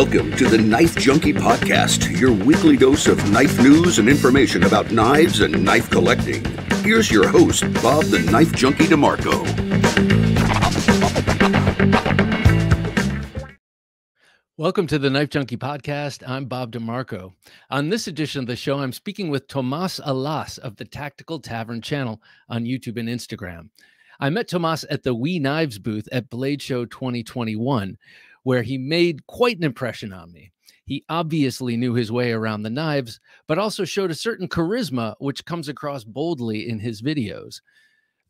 Welcome to the Knife Junkie Podcast, your weekly dose of knife news and information about knives and knife collecting. Here's your host, Bob the Knife Junkie DeMarco. Welcome to the Knife Junkie Podcast. I'm Bob DeMarco. On this edition of the show, I'm speaking with Tomas Alas of the Tactical Tavern channel on YouTube and Instagram. I met Tomas at the We Knives booth at Blade Show 2021, where he made quite an impression on me. He obviously knew his way around the knives, but also showed a certain charisma which comes across boldly in his videos.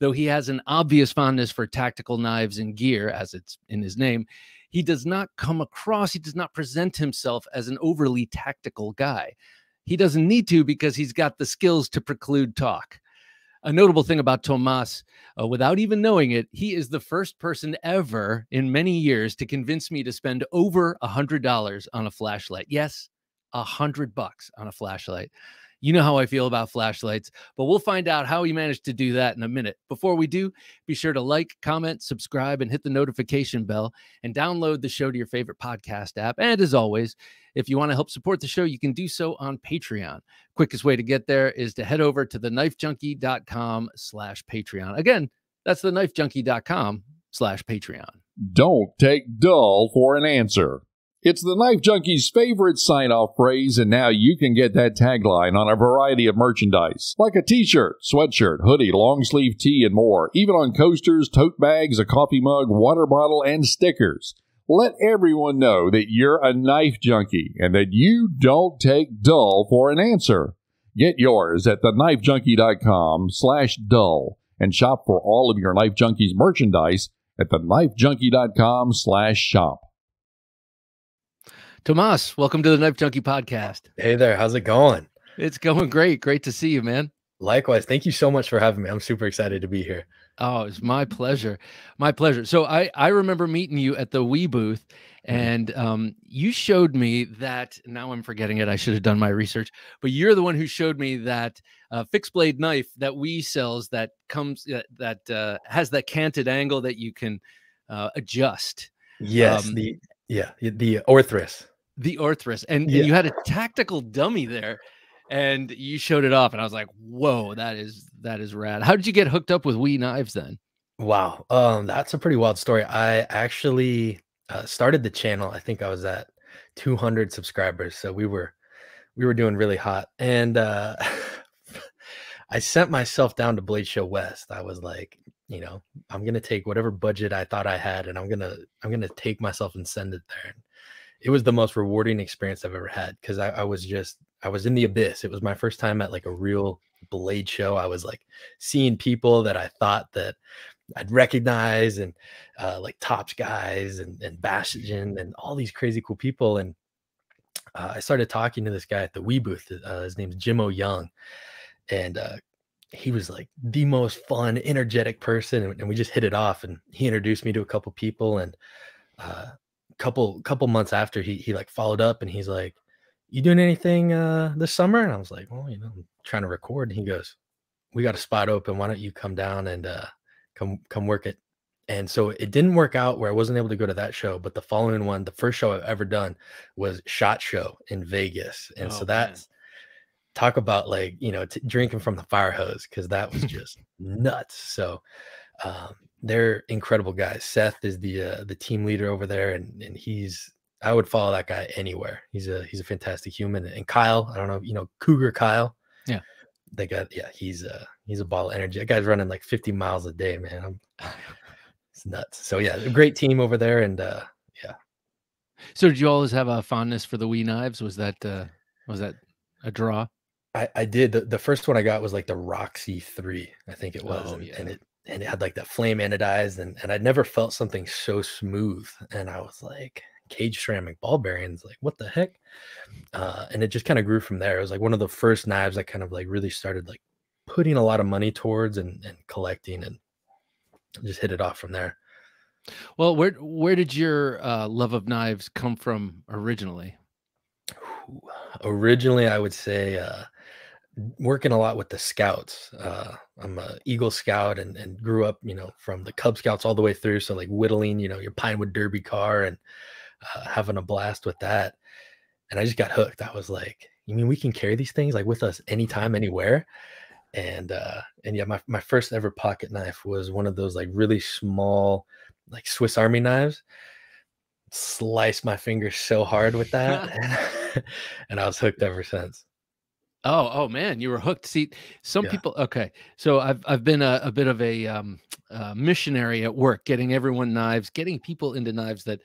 Though he has an obvious fondness for tactical knives and gear, as it's in his name, he does not come across, he does not present himself as an overly tactical guy. He doesn't need to because he's got the skills to preclude talk. A notable thing about Tomas, without even knowing it, he is the first person ever in many years to convince me to spend over $100 on a flashlight. Yes, $100 on a flashlight. You know how I feel about flashlights, but we'll find out how he managed to do that in a minute. Before we do, be sure to like, comment, subscribe, and hit the notification bell, and download the show to your favorite podcast app. And as always, if you want to help support the show, you can do so on Patreon. Quickest way to get there is to head over to theknifejunkie.com/Patreon. Again, that's theknifejunkie.com/Patreon. Don't take dull for an answer. It's the Knife Junkie's favorite sign-off phrase, and now you can get that tagline on a variety of merchandise, like a t-shirt, sweatshirt, hoodie, long-sleeve tee, and more, even on coasters, tote bags, a coffee mug, water bottle, and stickers. Let everyone know that you're a knife junkie and that you don't take dull for an answer. Get yours at theknifejunkie.com/dull and shop for all of your Knife Junkies merchandise at theknifejunkie.com/shop. Tomas, welcome to the Knife Junkie Podcast. Hey there. How's it going? It's going great. Great to see you, man. Likewise. Thank you so much for having me. I'm super excited to be here. Oh, it's my pleasure. My pleasure. So I remember meeting you at the Wii booth, and you showed me that, now I'm forgetting it, I should have done my research, but you're the one who showed me that fixed blade knife that Wii sells that comes, that has that canted angle that you can adjust. Yes. The Orthrus. The Orthrus. And yeah, you had a tactical dummy there, and you showed it off, and I was like, whoa, that is rad. How did you get hooked up with We Knives then? Wow. That's a pretty wild story. I actually started the channel. I think I was at 200 subscribers. So we were doing really hot. And I sent myself down to Blade Show West. I was like, you know, I'm going to take whatever budget I thought I had, and I'm going to take myself and send it there. It was the most rewarding experience I've ever had, because I was in the abyss. It was my first time at like a real Blade show. I was like seeing people that I thought that I'd recognize, and like Tops guys and Bastion and all these crazy cool people. And I started talking to this guy at the Wii booth. His name's Jim O'Young. And he was like the most fun, energetic person. And we just hit it off, and he introduced me to a couple people. And couple months after, he like followed up, and he's like, you doing anything this summer? And I was like, well, you know, I'm trying to record. And he goes, we got a spot open, why don't you come down and come work it. And so it didn't work out where I wasn't able to go to that show, but the following one, the first show I've ever done, was Shot Show in Vegas. And so that's, talk about like, you know, drinking from the fire hose, because that was just nuts. So they're incredible guys. Seth is the team leader over there, and he's, I would follow that guy anywhere. He's a fantastic human. And Kyle, I don't know, you know, Cougar Kyle. Yeah. They got, yeah, he's a ball of energy. That guy's running like 50 miles a day, man. It's nuts. So yeah, a great team over there. And yeah. So did you always have a fondness for the Wee Knives? Was that a draw? I did. The first one I got was like the Roxy 3, I think it was. And it had like that flame anodized, and I'd never felt something so smooth. And I was like, cage ceramic ball bearings, like what the heck. And it just kind of grew from there. It was like one of the first knives I kind of like really started like putting a lot of money towards and collecting, and just hit it off from there. Well, where did your love of knives come from originally? Originally, I would say working a lot with the Scouts. I'm a Eagle Scout, and grew up, you know, from the Cub Scouts all the way through. So like whittling, you know, your Pinewood Derby car, and having a blast with that. And I just got hooked. I was like, you mean we can carry these things like with us anytime, anywhere? And yeah, my first ever pocket knife was one of those like really small, like Swiss Army knives. Sliced my fingers so hard with that. And I was hooked ever since. Oh man, you were hooked. See, some people. Okay, so I've been a bit of a missionary at work, getting everyone knives, getting people into knives that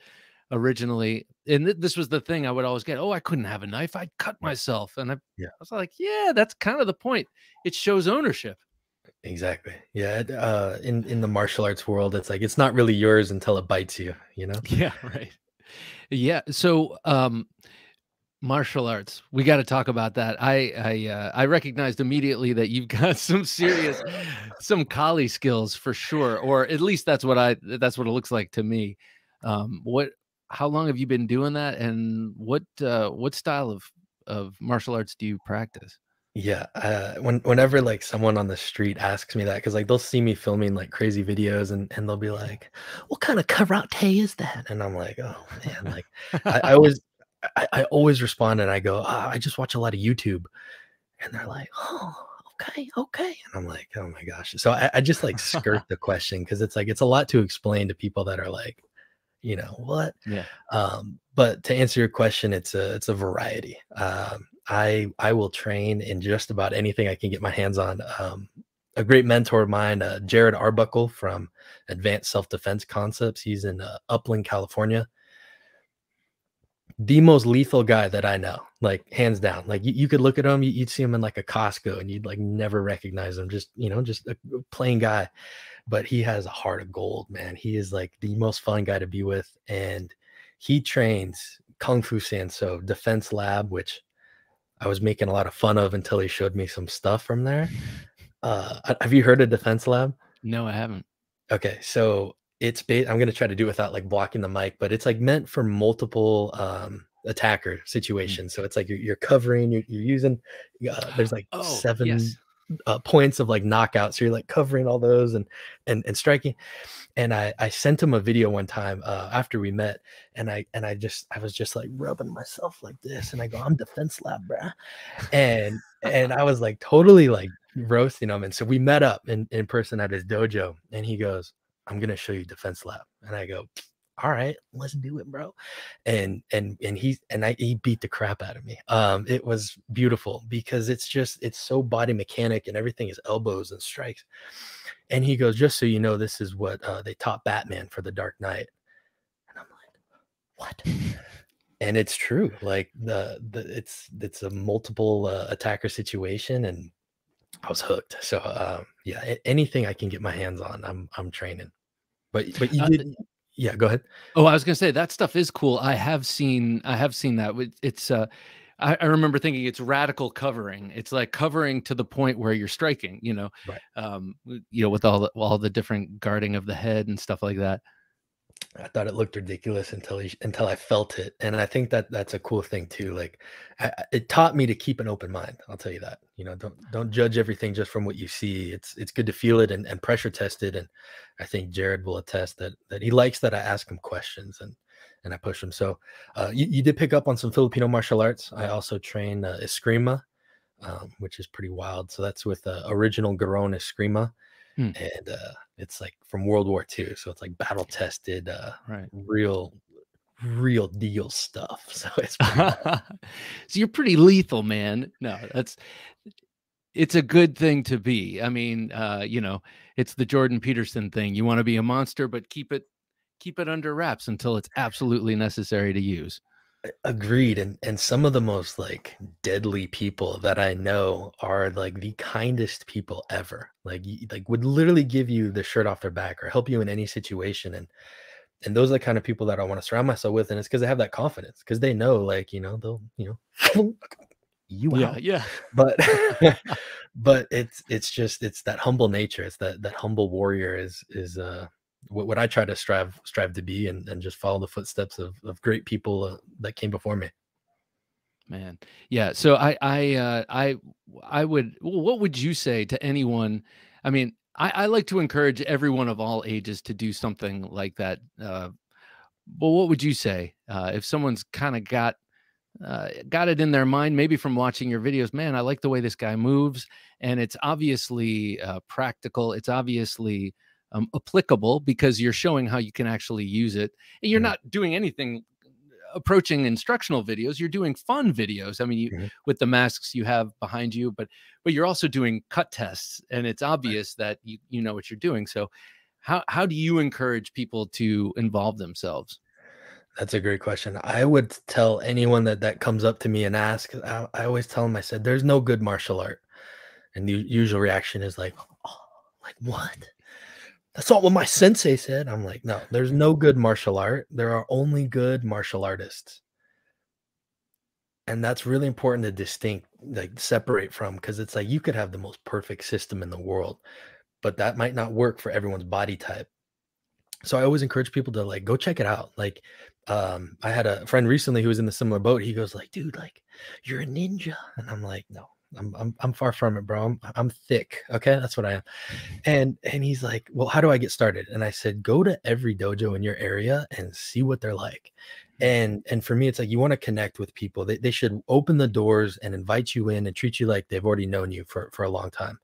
originally. And this was the thing I would always get. Oh, I couldn't have a knife; I'd cut myself. And I was like, yeah, that's kind of the point. It shows ownership. Exactly. Yeah. In the martial arts world, it's like it's not really yours until it bites you. You know. Yeah. Right. Yeah. So. Martial arts, we got to talk about that. I recognized immediately that you've got some serious, some collie skills for sure, or at least that's what it looks like to me. How long have you been doing that, and what style of martial arts do you practice? Yeah, whenever like someone on the street asks me that, because like they'll see me filming like crazy videos and they'll be like, "What kind of karate is that?" And I'm like, "Oh man!" Like I always respond and I go, I just watch a lot of YouTube. And they're like, oh, okay. And I'm like, oh my gosh. So I just like skirt the question, because it's like, it's a lot to explain to people that are like, you know, what? Yeah. But to answer your question, it's a variety. I will train in just about anything I can get my hands on. A great mentor of mine, Jared Arbuckle from Advanced Self Defense Concepts. He's in Upland, California. The most lethal guy that I know, like hands down. Like you could look at him, you'd see him in like a Costco and you'd like never recognize him. Just, you know, just a plain guy, but he has a heart of gold, man. He is like the most fun guy to be with. And he trains Kung Fu Sanso, Defense Lab, which I was making a lot of fun of until he showed me some stuff from there. Have you heard of Defense Lab? No, I haven't. Okay. So I'm going to try to do it without like blocking the mic, but it's like meant for multiple attacker situations. So it's like you're covering, you're using, there's like seven points of like knockout. So you're like covering all those and striking. And I sent him a video one time after we met, and I was just like rubbing myself like this, and I go, I'm Defense Lab, bruh. And I was like totally like roasting him. And so we met up in person at his dojo, and he goes, I'm going to show you Defense Lab. And I go, all right, let's do it, bro. And he beat the crap out of me. It was beautiful because it's so body mechanic and everything is elbows and strikes. And he goes, just so you know, this is what they taught Batman for the Dark Knight. And I'm like, what? And it's true. Like it's a multiple attacker situation, and I was hooked. So yeah, anything I can get my hands on, I'm training. But you did, yeah. Go ahead. Oh, I was gonna say that stuff is cool. I have seen that. It's I remember thinking it's radical covering. It's like covering to the point where you're striking. You know, right. You know, with all the different guarding of the head and stuff like that. I thought it looked ridiculous until I felt it. And I think that's a cool thing too. Like it taught me to keep an open mind. I'll tell you that, you know, don't judge everything just from what you see. It's good to feel it and pressure test it. And I think Jared will attest that he likes that I ask him questions and I push him. So you did pick up on some Filipino martial arts. I also train Eskrima, which is pretty wild. So that's with original Garona Eskrima. And it's like from World War II, so it's like battle tested, right. real deal stuff. So it's so you're pretty lethal, man. No, it's a good thing to be. I mean, you know, it's the Jordan Peterson thing. You want to be a monster, but keep it under wraps until it's absolutely necessary to use. Agreed. And some of the most like deadly people that I know are like the kindest people ever, like would literally give you the shirt off their back or help you in any situation. And those are the kind of people that I want to surround myself with. And it's because they have that confidence, because they know, like, you know, they'll, you know, you out. Yeah. But but it's that humble nature. It's that humble warrior is what I try to strive to be, and just follow the footsteps of great people that came before me, man. Yeah. So I would, what would you say to anyone? I mean, I like to encourage everyone of all ages to do something like that, Well, what would you say if someone's kind of got it in their mind, maybe from watching your videos, man, I like the way this guy moves, and it's obviously practical. It's obviously applicable because you're showing how you can actually use it. And you're not doing anything approaching instructional videos. You're doing fun videos. I mean, you, with the masks you have behind you, but you're also doing cut tests, and it's obvious that you know what you're doing. So how do you encourage people to involve themselves? That's a great question. I would tell anyone that comes up to me and asks, I always tell them, I said, there's no good martial art. And the usual reaction is like, oh, like what? That's not what my sensei said. I'm like, no, there's no good martial art. There are only good martial artists. And that's really important to separate from, because it's like, you could have the most perfect system in the world, but that might not work for everyone's body type. So I always encourage people to like, go check it out. Like, I had a friend recently who was in the similar boat. He goes like, dude, like you're a ninja. And I'm like, no, I'm far from it, bro. I'm thick. Okay. That's what I am. And he's like, well, how do I get started? And I said, go to every dojo in your area and see what they're like. And for me, it's like, you want to connect with people. They should open the doors and invite you in and treat you like they've already known you for a long time.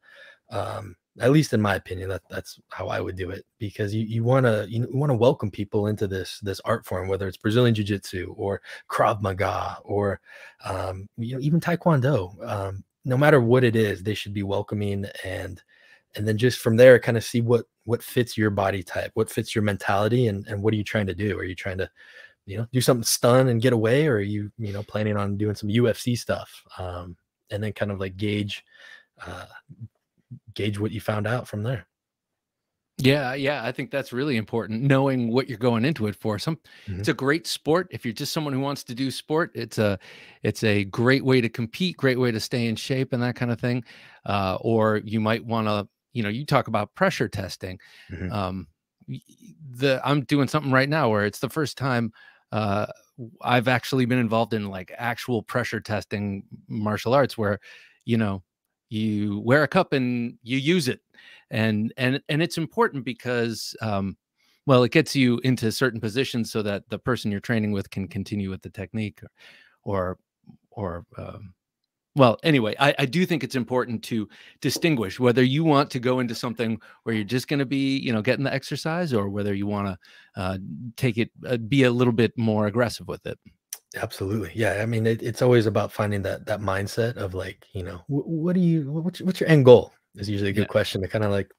At least in my opinion, that's how I would do it, because you want to welcome people into this art form, whether it's Brazilian Jiu-Jitsu or Krav Maga or even Taekwondo. No matter what it is, they should be welcoming, and then just from there, kind of see what fits your body type, what fits your mentality, and what are you trying to do? Are you trying to do something stun and get away, or are you planning on doing some UFC stuff? And then kind of like gauge what you found out from there. Yeah. I think that's really important, knowing what you're going into it for. It's a great sport. If you're just someone who wants to do sport, it's a great way to compete, great way to stay in shape and that kind of thing. Or you might want to, you talk about pressure testing. I'm doing something right now where it's the first time, I've actually been involved in like actual pressure testing martial arts where, you wear a cup and you use it, and it's important because it gets you into certain positions so that the person you're training with can continue with the technique, anyway, I do think it's important to distinguish whether you want to go into something where you're just going to be getting the exercise, or whether you want to be a little bit more aggressive with it. Absolutely. Yeah. I mean, it's always about finding that mindset of like, what's your end goal is usually a good question to kind of like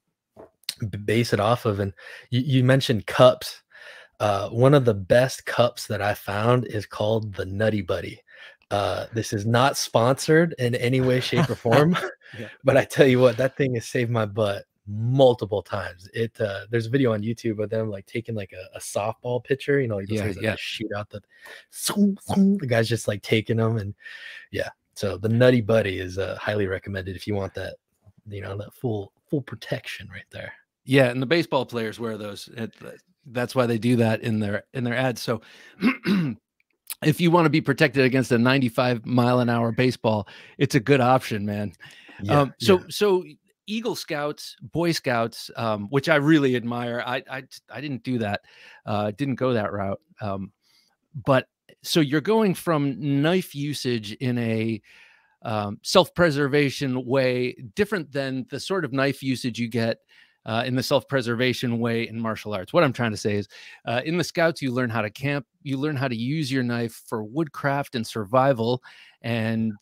base it off of. And you mentioned cups. One of the best cups that I found is called the Nutty Buddy. This is not sponsored in any way, shape or form, but I tell you what, that thing has saved my butt multiple times. There's a video on YouTube of them like taking like a softball pitcher, shoot out the guy's just like taking them, and so the Nutty Buddy is highly recommended if you want that that full protection right there. Yeah, and the baseball players wear those. That's why they do that in their ads. So if you want to be protected against a 95-mile-an-hour baseball, it's a good option, man. So Eagle Scouts, Boy Scouts, which I really admire. I didn't do that. Didn't go that route. But so you're going from knife usage in a self-preservation way, different than the sort of knife usage you get in the self-preservation way in martial arts. What I'm trying to say is in the Scouts, you learn how to camp, you learn how to use your knife for woodcraft and survival and,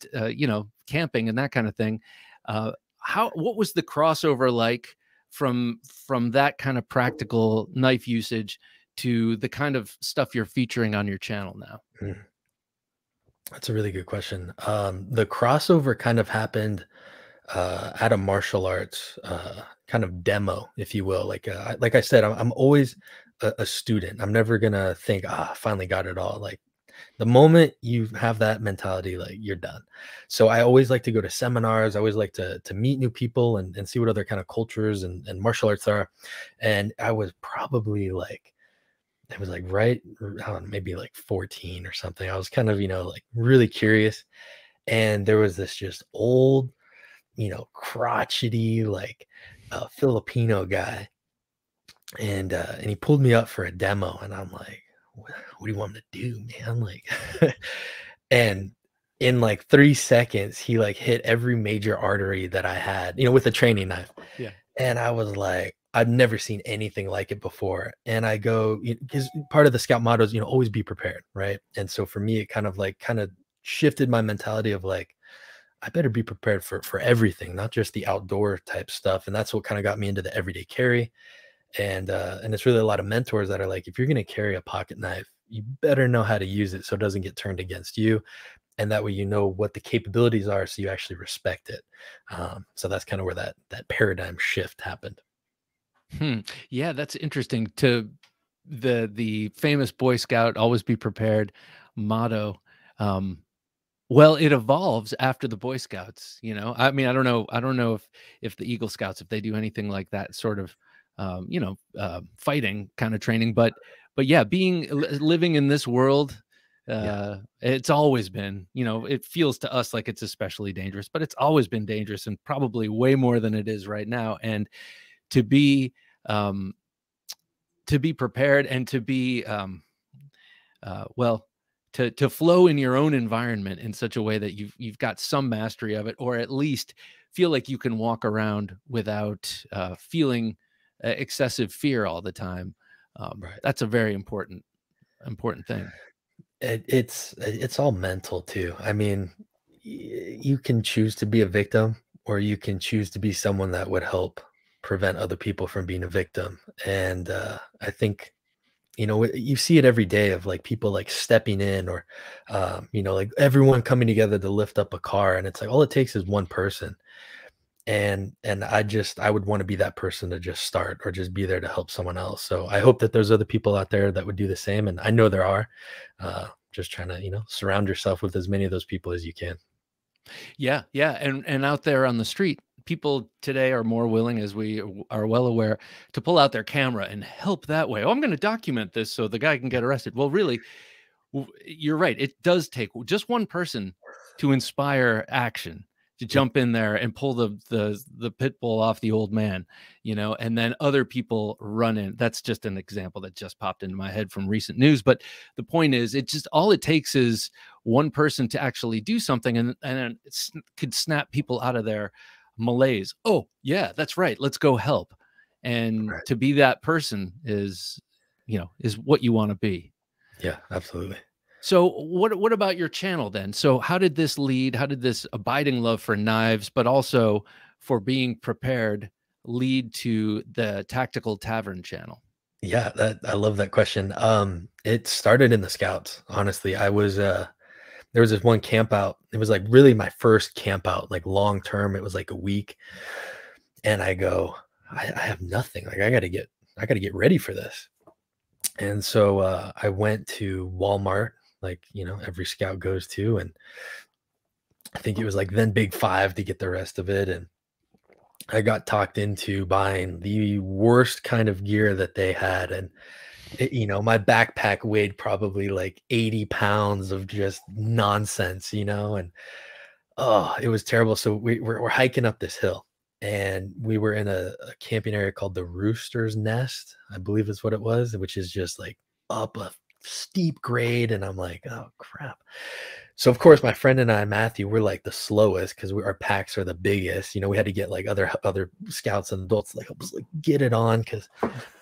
camping and that kind of thing. What was the crossover like from that kind of practical knife usage to the kind of stuff you're featuring on your channel now? That's a really good question. The crossover kind of happened at a martial arts kind of demo, if you will. Like I said, I'm always a student. I'm never gonna think, finally got it all. Like, the moment you have that mentality, like, you're done. So I always like to go to seminars. I always like to meet new people and see what other kind of cultures and martial arts are. And I was probably like, I was like, right, I don't know, maybe like 14 or something. I was kind of, like really curious. And there was this just old, crotchety, like Filipino guy. And he pulled me up for a demo, and I'm like, what do you want him to do, man? Like, and in like 3 seconds, he like hit every major artery that I had, you know, with a training knife. Yeah. And I was like, I've never seen anything like it before. And I go, because part of the scout motto is, you know, always be prepared. Right. And so for me, it kind of shifted my mentality of like, I better be prepared for everything, not just the outdoor type stuff. And that's what kind of got me into the everyday carry. And it's really a lot of mentors that are like, if you're going to carry a pocket knife, you better know how to use it so it doesn't get turned against you. And that way, you know what the capabilities are, so you actually respect it. So that's kind of where that paradigm shift happened. Hmm. Yeah, that's interesting. To the famous Boy Scout "Always Be Prepared" motto. Well, it evolves after the Boy Scouts. You know, I mean, I don't know if the Eagle Scouts, if they do anything like that sort of, you know, fighting kind of training. But yeah, living in this world, it's always been. You know, it feels to us like it's especially dangerous, but it's always been dangerous, and probably way more than it is right now. And to be prepared and to be, to flow in your own environment in such a way that you've got some mastery of it, or at least feel like you can walk around without feeling excessive fear all the time. Right. That's a very important thing. It's all mental too. I mean, you can choose to be a victim, or you can choose to be someone that would help prevent other people from being a victim. And I think, you know, you see it every day of like people like stepping in, or you know, like everyone coming together to lift up a car, and it's like all it takes is one person. And I would want to be that person to just start, or just be there to help someone else. So I hope that there's other people out there that would do the same, and I know there are. Just trying to, you know, surround yourself with as many of those people as you can. Yeah, yeah. And out there on the street, people today are more willing, as we are well aware, to pull out their camera and help that way. Oh, I'm going to document this so the guy can get arrested. Well, really, you're right. It does take just one person to inspire action, to jump in there and pull the pit bull off the old man, you know, and then other people run in. That's just an example that just popped into my head from recent news. But the point is, it just, all it takes is one person to actually do something, and it could snap people out of their malaise. Oh yeah, that's right, let's go help. And right, to be that person is, you know, is what you want to be. Yeah, absolutely. So what about your channel then? So how did this lead? How did this abiding love for knives, but also for being prepared, lead to the Tactical Tavern channel? Yeah, I love that question. It started in the Scouts, honestly. I was there was this one camp out. It was like really my first camp out, like long term. It was like a week. And I go, I have nothing. Like I gotta get ready for this. And so I went to Walmart, like, you know, every scout goes to, and I think it was like then Big Five to get the rest of it. And I got talked into buying the worst kind of gear that they had. And you know, my backpack weighed probably like 80 pounds of just nonsense, you know, and oh, it was terrible. So we're hiking up this hill, and we were in a camping area called the Rooster's Nest, I believe is what it was, which is just like up a steep grade. And I'm like, oh crap. So of course my friend and I, Matthew, we're like the slowest, because our packs are the biggest, you know. We had to get like other scouts and adults like help us like get it on, because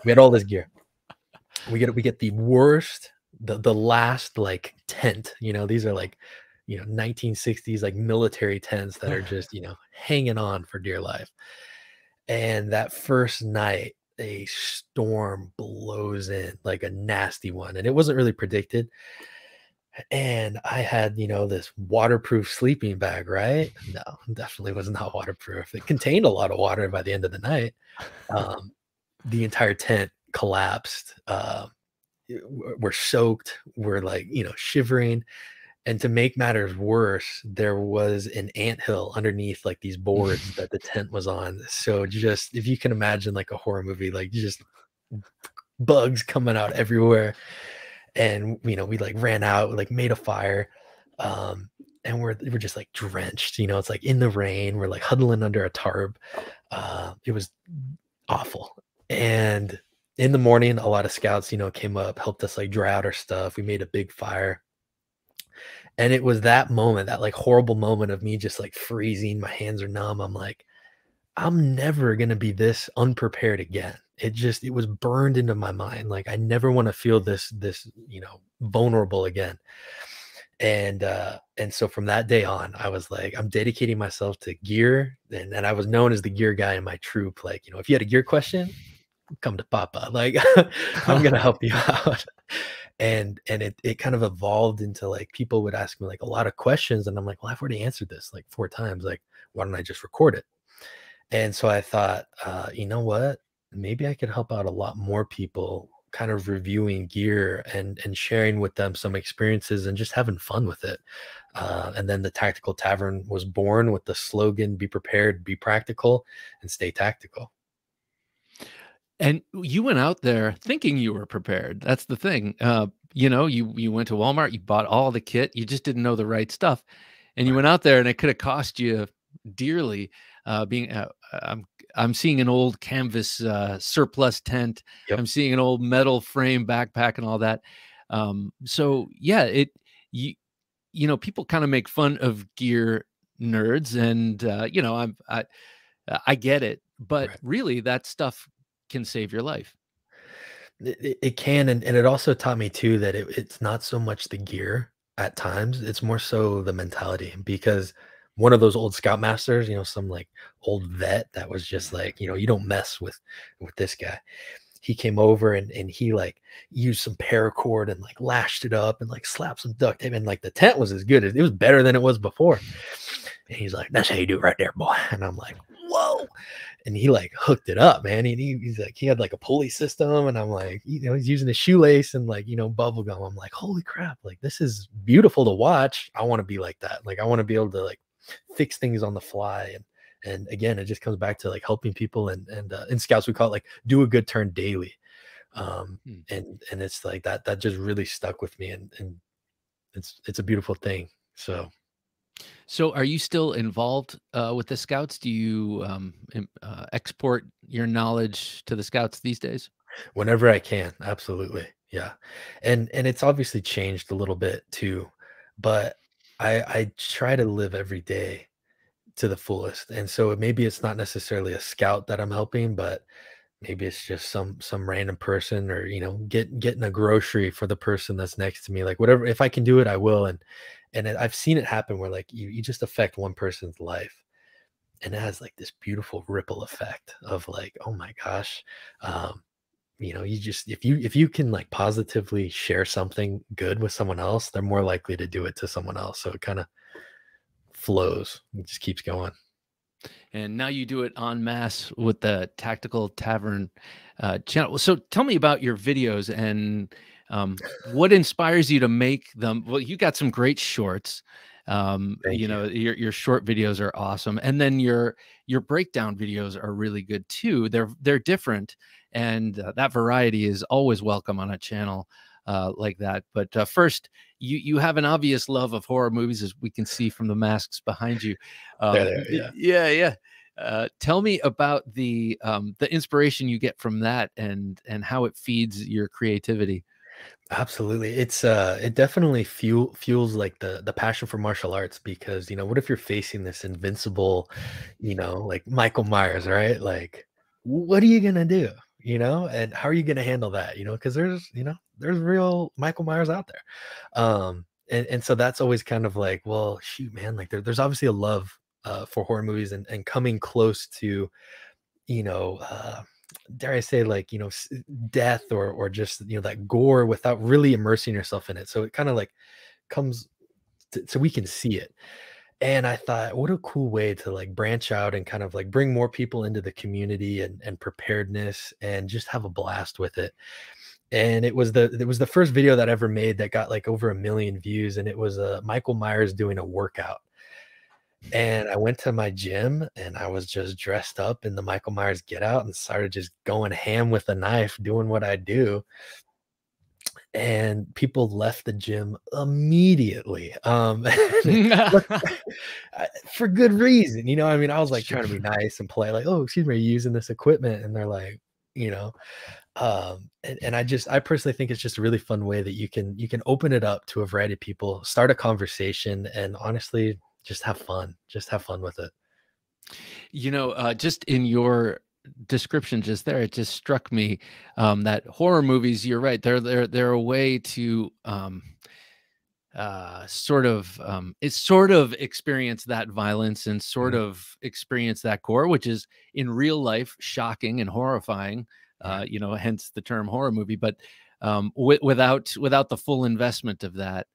we had all this gear. We get the worst, the last like tent, you know. These are like, you know, 1960s like military tents that are just, you know, hanging on for dear life. And that first night, a storm blows in, like a nasty one, and it wasn't really predicted. And I had, you know, this waterproof sleeping bag, right? No, definitely was not waterproof. It contained a lot of water. By the end of the night, the entire tent collapsed. We're soaked, we're like, you know, shivering. And to make matters worse, there was an anthill underneath like these boards that the tent was on. So just, if you can imagine like a horror movie, like just bugs coming out everywhere. And you know, we like ran out, like made a fire, and we're just like drenched, you know. It's like in the rain, we're like huddling under a tarp. It was awful. And in the morning, a lot of scouts, you know, came up, helped us like dry out our stuff. We made a big fire. And it was that moment, that like horrible moment of me just like freezing. My hands are numb. I'm like, I'm never going to be this unprepared again. It was burned into my mind. Like, I never want to feel this, you know, vulnerable again. And so from that day on, I was like, I'm dedicating myself to gear. And I was known as the gear guy in my troop. Like, you know, if you had a gear question, come to Papa, like I'm going to help you out. And it kind of evolved into like, people would ask me like a lot of questions, and I'm like, well, I've already answered this like 4 times. Like, why don't I just record it? And so I thought, you know what, maybe I could help out a lot more people kind of reviewing gear and sharing with them some experiences and just having fun with it. And then the Tactical Tavern was born with the slogan, be prepared, be practical, and stay tactical. And you went out there thinking you were prepared. That's the thing. You know, you went to Walmart, you bought all the kit, you just didn't know the right stuff. And you went out there and it could have cost you dearly. I'm seeing an old canvas surplus tent. Yep. I'm seeing an old metal frame backpack and all that. So yeah, you know, people kind of make fun of gear nerds, and you know, I get it, but really that stuff can save your life. It can. And it also taught me too that it's not so much the gear at times, it's more so the mentality. Because one of those old scoutmasters, you know, some like old vet that was just like, you know, you don't mess with this guy, he came over and he like used some paracord and like lashed it up and like slapped some duct tape, and like the tent was as good as, it was better than it was before. And he's like, that's how you do it right there, boy. And I'm like, whoa. And he like hooked it up, man. And he's like, he had like a pulley system, and I'm like, you know, he's using a shoelace and like, you know, bubble gum. I'm like, holy crap, like this is beautiful to watch. I want to be like that. Like, I want to be able to like fix things on the fly. And again, it just comes back to like helping people, and in scouts we call it like do a good turn daily. And it's like that just really stuck with me, and it's a beautiful thing. So are you still involved with the scouts? Do you export your knowledge to the scouts these days? Whenever I can, absolutely. Yeah. And it's obviously changed a little bit too, but I try to live every day to the fullest. And so maybe it's not necessarily a scout that I'm helping, but maybe it's just some random person, or, you know, getting a grocery for the person that's next to me, like whatever, if I can do it, I will. And I've seen it happen where like you just affect one person's life, and it has like this beautiful ripple effect of like, oh my gosh, you know, you just, if you can like positively share something good with someone else, they're more likely to do it to someone else. So it kind of flows. It just keeps going. And now you do it en masse with the Tactical Tavern channel. So tell me about your videos and what inspires you to make them? Well, you got some great shorts. You know, your short videos are awesome. And then your breakdown videos are really good too. They're different. And that variety is always welcome on a channel like that. But first, you have an obvious love of horror movies, as we can see from the masks behind you. Yeah. Tell me about the inspiration you get from that and how it feeds your creativity. Absolutely. It's it definitely fuels like the passion for martial arts, because, you know, what if you're facing this invincible, you know, like Michael Myers, right? Like, what are you gonna do, you know, and how are you gonna handle that, you know, because there's real Michael Myers out there. And so that's always kind of like, well, shoot, man, like there's obviously a love for horror movies and coming close to, you know, dare I say, like, you know, death or just, you know, that gore without really immersing yourself in it. So it kind of like comes so we can see it. And I thought, what a cool way to like branch out and kind of like bring more people into the community and preparedness and just have a blast with it. And it was the first video that I ever made that got like over 1 million views. And it was Michael Myers doing a workout. And I went to my gym and I was just dressed up in the Michael Myers get out and started just going ham with a knife, doing what I do. And people left the gym immediately, for good reason. You know, I mean, I was like trying to be nice and polite, like, oh, excuse me, are you using this equipment? And they're like, you know, And I personally think it's just a really fun way that you can open it up to a variety of people, start a conversation, and honestly, just have fun with it. You know, just in your description just there, it just struck me that horror movies, you're right, they're a way to sort of experience that violence and sort of experience that gore, which is in real life shocking and horrifying, you know, hence the term horror movie, but without the full investment of that.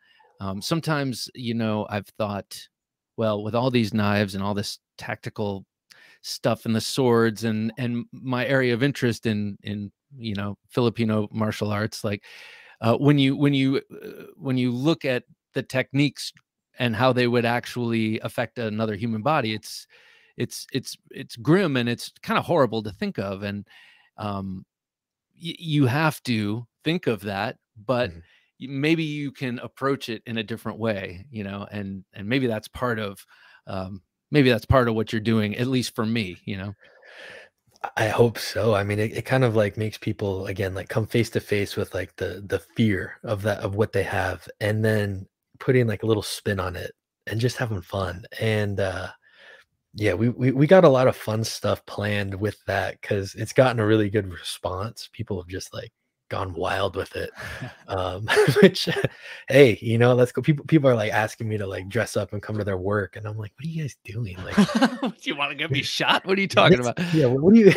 Sometimes, you know, I've thought, well, with all these knives and all this tactical stuff and the swords and my area of interest in, you know, Filipino martial arts, like, when you look at the techniques and how they would actually affect another human body, it's grim and it's kind of horrible to think of. And you have to think of that, but maybe you can approach it in a different way, you know, and maybe that's part of what you're doing, at least for me, you know. I hope so. I mean, it kind of like makes people, again, like come face to face with like the fear of that, of what they have, and then putting like a little spin on it and just having fun. And, yeah, we got a lot of fun stuff planned with that, 'cause it's gotten a really good response. People have just like gone wild with it. Which, hey, you know, let's go. People are like asking me to like dress up and come to their work, and I'm like, what are you guys doing? Like, do you want to get me shot? What are you talking about? Yeah, what are you?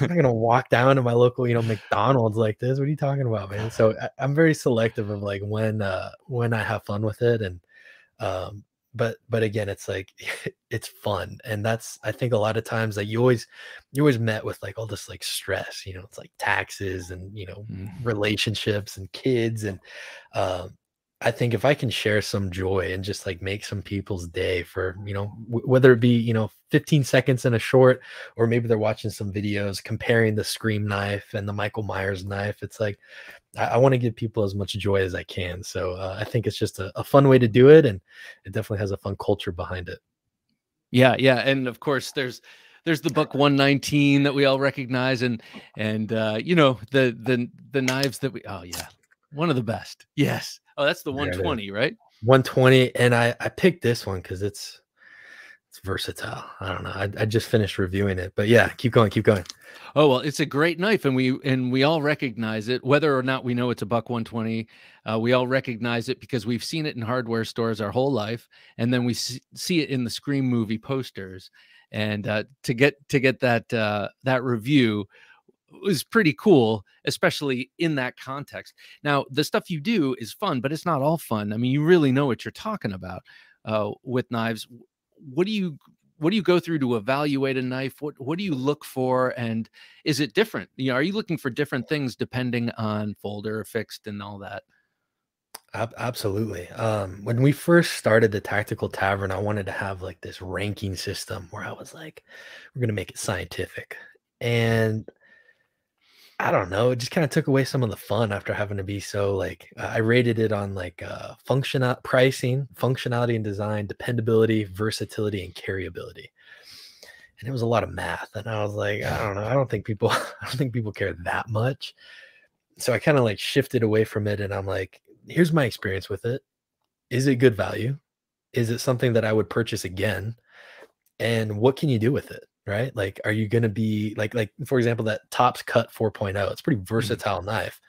I'm not gonna walk down to my local, you know, McDonald's like this. What are you talking about, man? So I'm very selective of like when I have fun with it, and but again, it's like it's fun, and that's, I think, a lot of times like you always met with like all this like stress, you know, it's like taxes and, you know, relationships and kids, and I think if I can share some joy and just like make some people's day for, you know, whether it be, you know, 15 seconds in a short, or maybe they're watching some videos comparing the Scream knife and the Michael Myers knife, it's like I want to give people as much joy as I can. So I think it's just a fun way to do it, and it definitely has a fun culture behind it. Yeah, yeah, and of course there's the book 119 that we all recognize, and you know, the knives that we, oh yeah, one of the best. Yes. Oh, that's the 120, right? 120, and I picked this one because it's versatile. I don't know. I just finished reviewing it, but yeah, keep going. Oh well, it's a great knife, and we all recognize it, whether or not we know it's a buck 120. We all recognize it because we've seen it in hardware stores our whole life, and then we see it in the Scream movie posters. And to get that review was pretty cool, especially in that context. Now, the stuff you do is fun, but it's not all fun. I mean, you really know what you're talking about with knives. What do you go through to evaluate a knife? What do you look for, and is it different? You know, are you looking for different things depending on folder, fixed, and all that? Absolutely. When we first started the Tactical Tavern, I wanted to have like this ranking system where I was like, we're going to make it scientific, and I don't know, it just kind of took away some of the fun after having to be so like, I rated it on like pricing, functionality and design, dependability, versatility, and carryability. And it was a lot of math, and I was like, I don't know, I don't think people care that much. So I kind of like shifted away from it, and I'm like, here's my experience with it. Is it good value? Is it something that I would purchase again? And what can you do with it? Right? Like, are you going to be like, for example, that Topps Cut 4.0, it's a pretty versatile knife,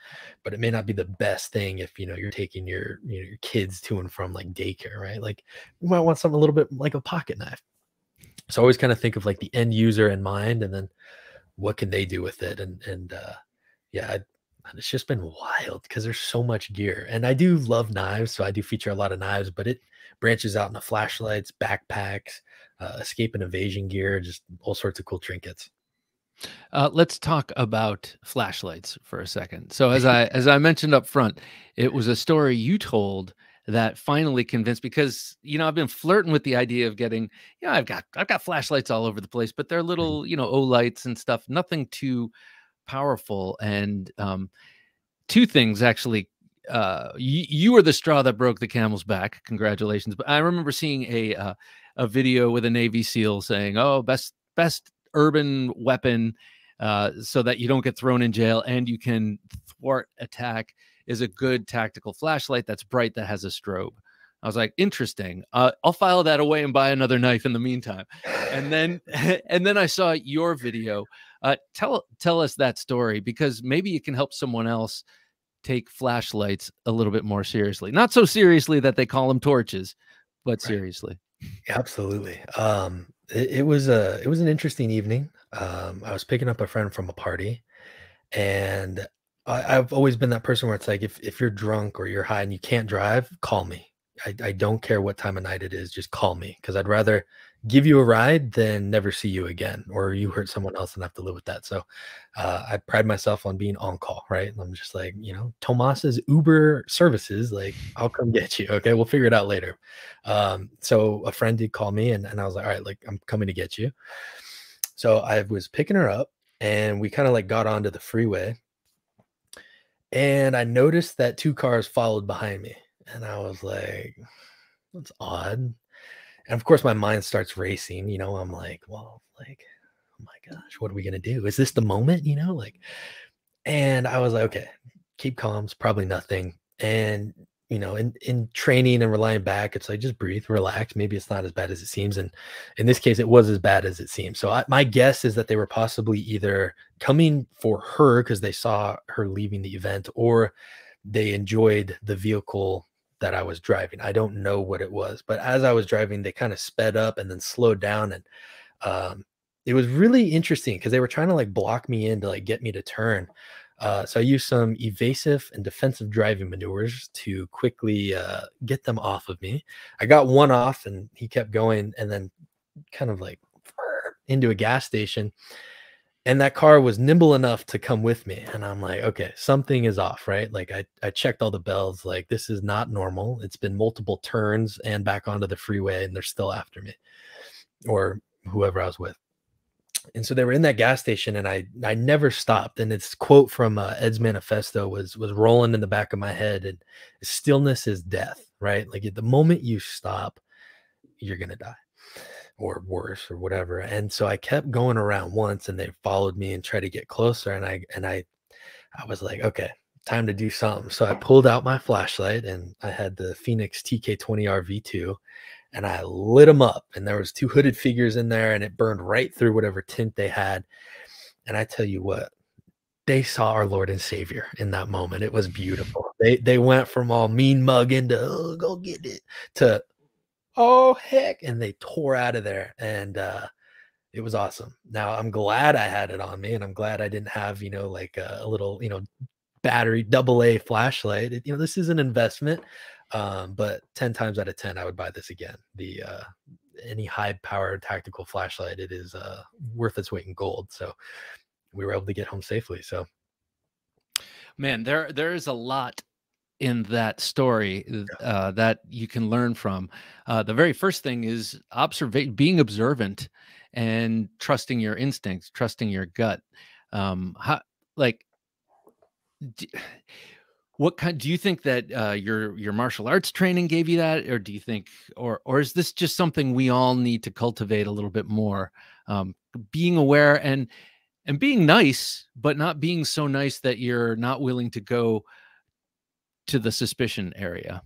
but it may not be the best thing if, you know, you're taking your kids to and from like daycare, right? Like, you might want something a little bit like a pocket knife. So I always kind of think of like the end user in mind, and then what can they do with it? And yeah, it's just been wild because there's so much gear, and I do love knives. So I do feature a lot of knives, but it branches out into flashlights, backpacks, escape and evasion gear, just all sorts of cool trinkets. Let's talk about flashlights for a second. So as I mentioned up front, it was a story you told that finally convinced, because, you know, I've been flirting with the idea of getting, you know, I've got flashlights all over the place, but they're little, you know, O lights and stuff, nothing too powerful. And two things actually. You were the straw that broke the camel's back. Congratulations. But I remember seeing a video with a Navy SEAL saying, oh, best urban weapon so that you don't get thrown in jail and you can thwart attack, is a good tactical flashlight that's bright, that has a strobe. I was like, interesting. I'll file that away and buy another knife in the meantime. And then I saw your video. Tell us that story, because maybe you can help someone else take flashlights a little bit more seriously. Not so seriously that they call them torches, but seriously. Absolutely. It was an interesting evening. I was picking up a friend from a party, and I've always been that person where it's like, if you're drunk or you're high and you can't drive, call me. I don't care what time of night it is. Just call me, because I'd rather give you a ride than never see you again, or you hurt someone else and have to live with that. So I pride myself on being on call, right? And I'm just like, you know, Tomas's Uber services, like, I'll come get you. Okay, we'll figure it out later. So a friend did call me, and I was like, all right, like, I'm coming to get you. So I was picking her up, and we kind of like got onto the freeway, and I noticed that two cars followed behind me. And I was like, that's odd. And of course, my mind starts racing. You know, I'm like, well, like, oh my gosh, what are we going to do? Is this the moment? You know, like, and I was like, okay, keep calm. It's probably nothing. And, you know, in training and relying back, it's like, just breathe, relax. Maybe it's not as bad as it seems. And in this case, it was as bad as it seemed. So my guess is that they were possibly either coming for her because they saw her leaving the event, or they enjoyed the vehicle that I was driving. I don't know what it was, but as I was driving, they kind of sped up and then slowed down. And it was really interesting because they were trying to like block me in to like get me to turn. So I used some evasive and defensive driving maneuvers to quickly get them off of me. I got one off, and he kept going, and then kind of like into a gas station. And that car was nimble enough to come with me. And I'm like, okay, something is off, right? Like I checked all the bells, like this is not normal. It's been multiple turns and back onto the freeway, and they're still after me or whoever I was with. And so they were in that gas station, and I never stopped. And it's quote from Ed's Manifesto was rolling in the back of my head, and stillness is death, right? Like at the moment you stop, you're going to die, or worse or whatever. And so I kept going around once, and they followed me and tried to get closer. And I was like, okay, time to do something. So I pulled out my flashlight, and I had the Phoenix TK20 RV2, and I lit them up, and there was two hooded figures in there, and it burned right through whatever tint they had. And I tell you what, they saw our Lord and Savior in that moment. It was beautiful. They went from all mean mugging to, oh, go get it, to, oh heck, and they tore out of there. And it was awesome. Now I'm glad I had it on me, and I'm glad I didn't have, you know, like a little, you know, battery AA flashlight. It, you know, this is an investment, but 10 times out of 10 I would buy this again. The any high powered tactical flashlight, it is worth its weight in gold. So we were able to get home safely. So man, there is a lot in that story that you can learn from. The very first thing is being observant and trusting your instincts, trusting your gut. Do you think that your martial arts training gave you that, or do you think, or is this just something we all need to cultivate a little bit more? Being aware and being nice, but not being so nice that you're not willing to go to the suspicion area.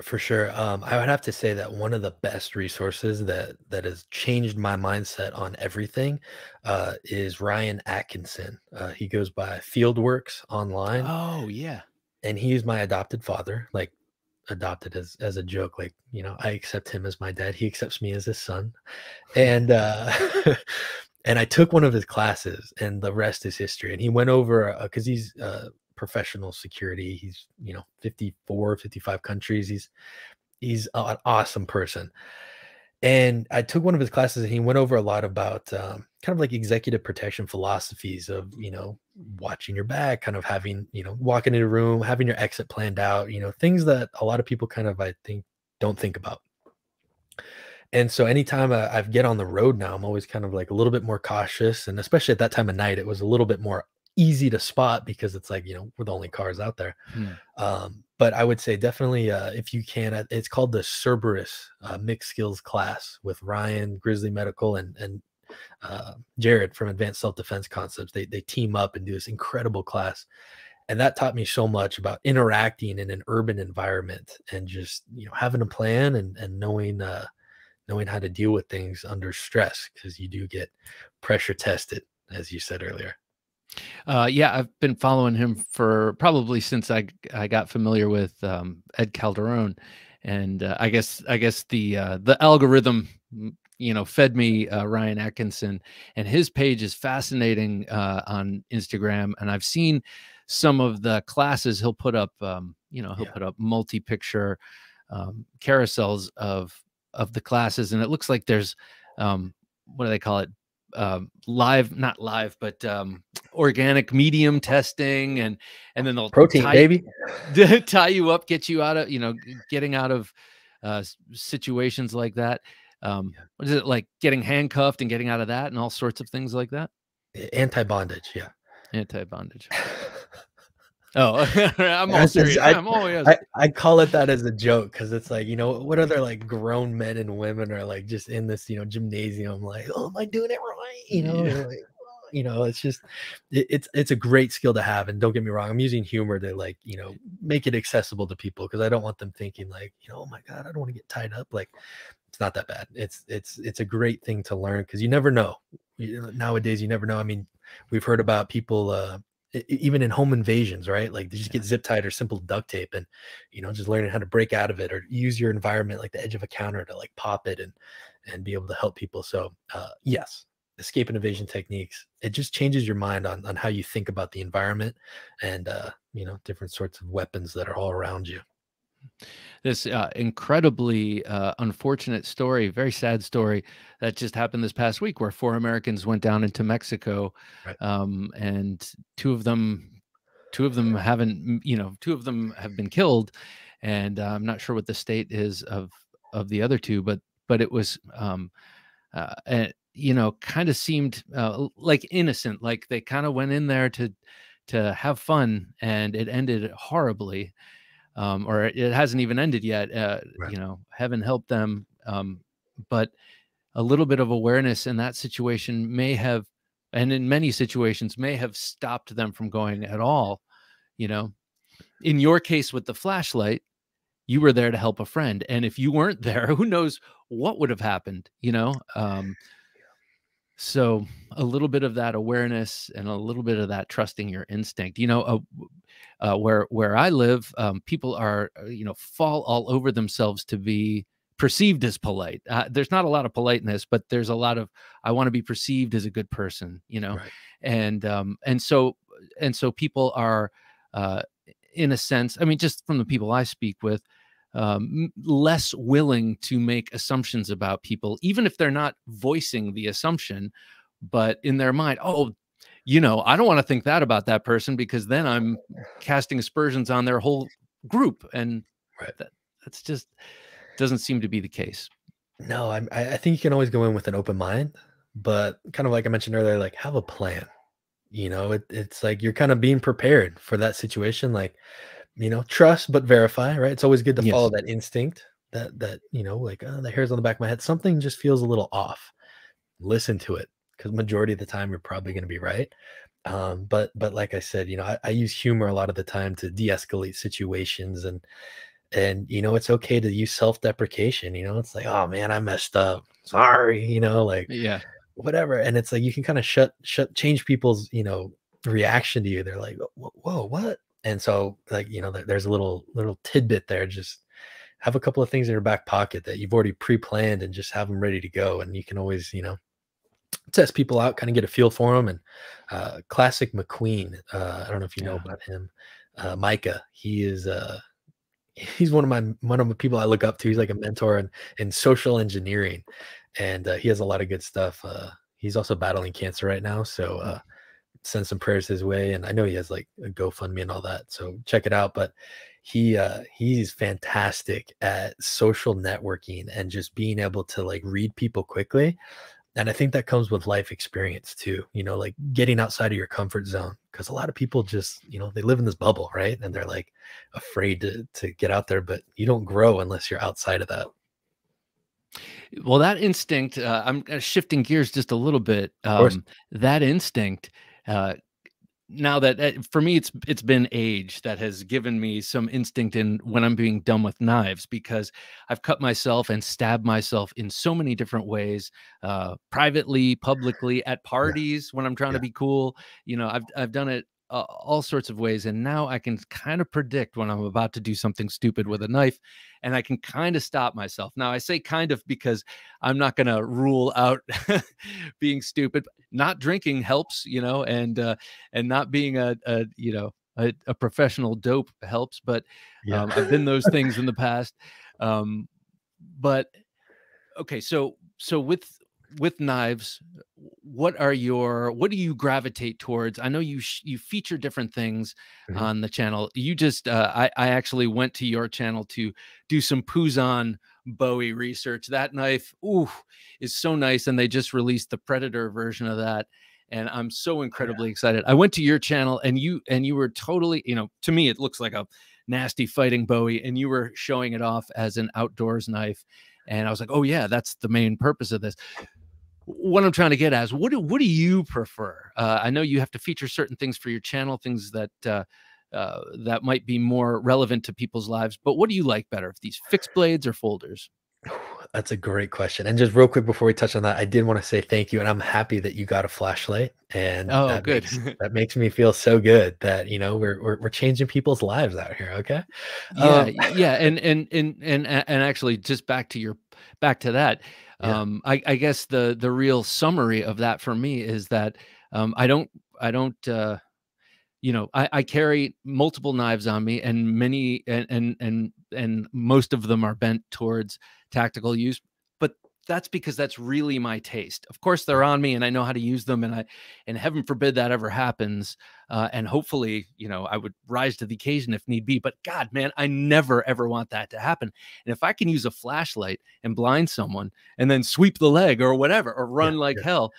For sure. I would have to say that one of the best resources that has changed my mindset on everything is Ryan Atkinson. He goes by Fieldworks online. Oh yeah. And he's my adopted father, like adopted as a joke. Like, you know, I accept him as my dad. He accepts me as his son. And, and I took one of his classes, and the rest is history. And he went over, cause he's, professional security. He's, you know, 54, 55 countries. He's an awesome person. And I took one of his classes, and he went over a lot about kind of like executive protection philosophies of, you know, watching your back, kind of having, you know, walking in a room, having your exit planned out, you know, things that a lot of people kind of, I think, don't think about. And so anytime I get on the road now, I'm always kind of like a little bit more cautious. And especially at that time of night, it was a little bit more easy to spot, because it's like, you know, we're the only cars out there. But I would say definitely, if you can, it's called the Cerberus mixed skills class with Ryan, Grizzly Medical, and Jared from Advanced Self Defense Concepts. They team up and do this incredible class. And that taught me so much about interacting in an urban environment and just, you know, having a plan and knowing how to deal with things under stress, because you do get pressure tested, as you said earlier. Yeah, I've been following him for probably since I got familiar with Ed Calderon, and I guess the algorithm, you know, fed me Ryan Atkinson, and his page is fascinating on Instagram. And I've seen some of the classes he'll put up. You know, he'll put up multi-picture carousels of the classes, and it looks like there's what do they call it? Live, not live, but organic medium testing, and then they'll protein baby tie you up, get you out of, you know, getting out of situations like that. What is it, like getting handcuffed and getting out of that, and all sorts of things like that? Anti-bondage, yeah. Anti-bondage. Oh, I'm all serious. I'm always... I call it that as a joke, because it's like, you know, what other like grown men and women are like just in this, you know, gymnasium, like, oh, am I doing it right? You know, yeah. Like, oh, you know, it's just it's a great skill to have. And don't get me wrong, I'm using humor to, like, you know, make it accessible to people, because I don't want them thinking like, you know, oh my God, I don't want to get tied up. Like, it's not that bad. It's a great thing to learn, because you never know. Nowadays, you never know. I mean, we've heard about people even in home invasions, right? Like, they just get zip tied or simple duct tape, and, you know, just learning how to break out of it, or use your environment, like the edge of a counter, to like pop it and be able to help people. So yes, escape and evasion techniques, it just changes your mind on how you think about the environment and, you know, different sorts of weapons that are all around you. This incredibly unfortunate story, very sad story, that just happened this past week, where 4 Americans went down into Mexico, right. And two of them haven't, you know, 2 of them have been killed, and I'm not sure what the state is of the other 2, but it was, you know, kind of seemed like innocent, like they kind of went in there to have fun, and it ended horribly. Or it hasn't even ended yet, right. You know, heaven help them. But a little bit of awareness in that situation may have, and in many situations may have, stopped them from going at all. You know, in your case with the flashlight, you were there to help a friend. And if you weren't there, who knows what would have happened, you know? So a little bit of that awareness, and a little bit of that trusting your instinct. You know, where I live, people are, you know, fall all over themselves to be perceived as polite. There's not a lot of politeness, but there's a lot of, I want to be perceived as a good person, you know? Right. And so people are, in a sense, I mean, just from the people I speak with, less willing to make assumptions about people, even if they're not voicing the assumption, but in their mind, oh, you know, I don't want to think that about that person, because then I'm casting aspersions on their whole group. And right. that's just doesn't seem to be the case. No, I think you can always go in with an open mind, but kind of like I mentioned earlier, like, have a plan. You know, it's like you're kind of being prepared for that situation. Like, you know, trust but verify, right? It's always good to follow that instinct, that you know, like, the hairs on the back of my head, something just feels a little off. Listen to it, because majority of the time you're probably going to be right. But like I said, you know, I use humor a lot of the time to de-escalate situations, and you know, it's okay to use self-deprecation. You know, it's like, oh man, I messed up, sorry, you know, like, yeah, whatever. And it's like you can kind of change people's, you know, reaction to you. They're like, whoa, what? And so, like, you know, there's a little tidbit there. Just have a couple of things in your back pocket that you've already pre-planned, and just have them ready to go. And you can always, you know, test people out, kind of get a feel for them. And classic McQueen, I don't know if you know about him, Micah. He is he's one of the people I look up to. He's like a mentor in social engineering, and he has a lot of good stuff. He's also battling cancer right now, so. Send some prayers his way, and I know he has like a GoFundMe and all that, so check it out. But he's fantastic at social networking and just being able to like read people quickly. And I think that comes with life experience too, you know, like getting outside of your comfort zone, because a lot of people just, you know, they live in this bubble, right? And they're like afraid to get out there, but you don't grow unless you're outside of that. Well, that instinct, I'm shifting gears just a little bit. That instinct, now that for me, it's been age that has given me some instinct in when I'm being done with knives, because I've cut myself and stabbed myself in so many different ways, privately, publicly, at parties when I'm trying to be cool. You know, I've done it all sorts of ways. And now I can kind of predict when I'm about to do something stupid with a knife, and I can kind of stop myself. Now I say kind of, because I'm not going to rule out being stupid. Not drinking helps, you know, and not being a professional dope helps, but I've been those things in the past. But okay. So with knives, what do you gravitate towards? I know you feature different things on the channel. You just I actually went to your channel to do some Puzon Bowie research. That knife is so nice, and they just released the Predator version of that, and I'm so incredibly excited. I went to your channel, and you were totally, you know, to me it looks like a nasty fighting Bowie, and you were showing it off as an outdoors knife, and I was like, oh yeah, that's the main purpose of this. What I'm trying to get at is, what do you prefer? I know you have to feature certain things for your channel, things that that might be more relevant to people's lives. But what do you like better, if these fixed blades or folders? That's a great question. And just real quick before we touch on that, I did want to say thank you, and I'm happy that you got a flashlight. And good. That makes me feel so good that, you know, we're changing people's lives out here. Okay. Yeah. And actually, just back to that. Yeah. I guess the real summary of that for me is that I don't you know, I carry multiple knives on me, and many and most of them are bent towards tactical use, but that's because that's really my taste. Of course they're on me and I know how to use them, and heaven forbid that ever happens. And hopefully, you know, I would rise to the occasion if need be, but God, man, I never, ever want that to happen. And if I can use a flashlight and blind someone and then sweep the leg or whatever, or run hell,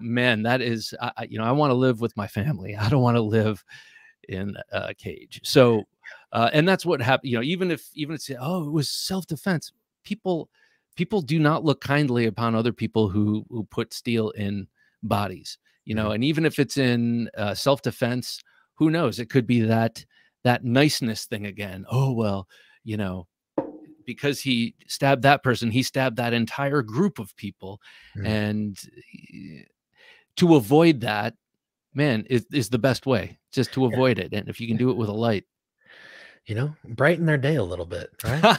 man, that is, you know, I want to live with my family. I don't want to live in a cage. So, and that's what happened. You know, even if it's, oh, it was self-defense, people do not look kindly upon other people who put steel in bodies, you know, and even if it's in self-defense, who knows? It could be that niceness thing again. Oh, well, you know, because he stabbed that person, he stabbed that entire group of people. And to avoid that, man, is the best way, just to avoid it. And if you can do it with a light, you know, brighten their day a little bit, right?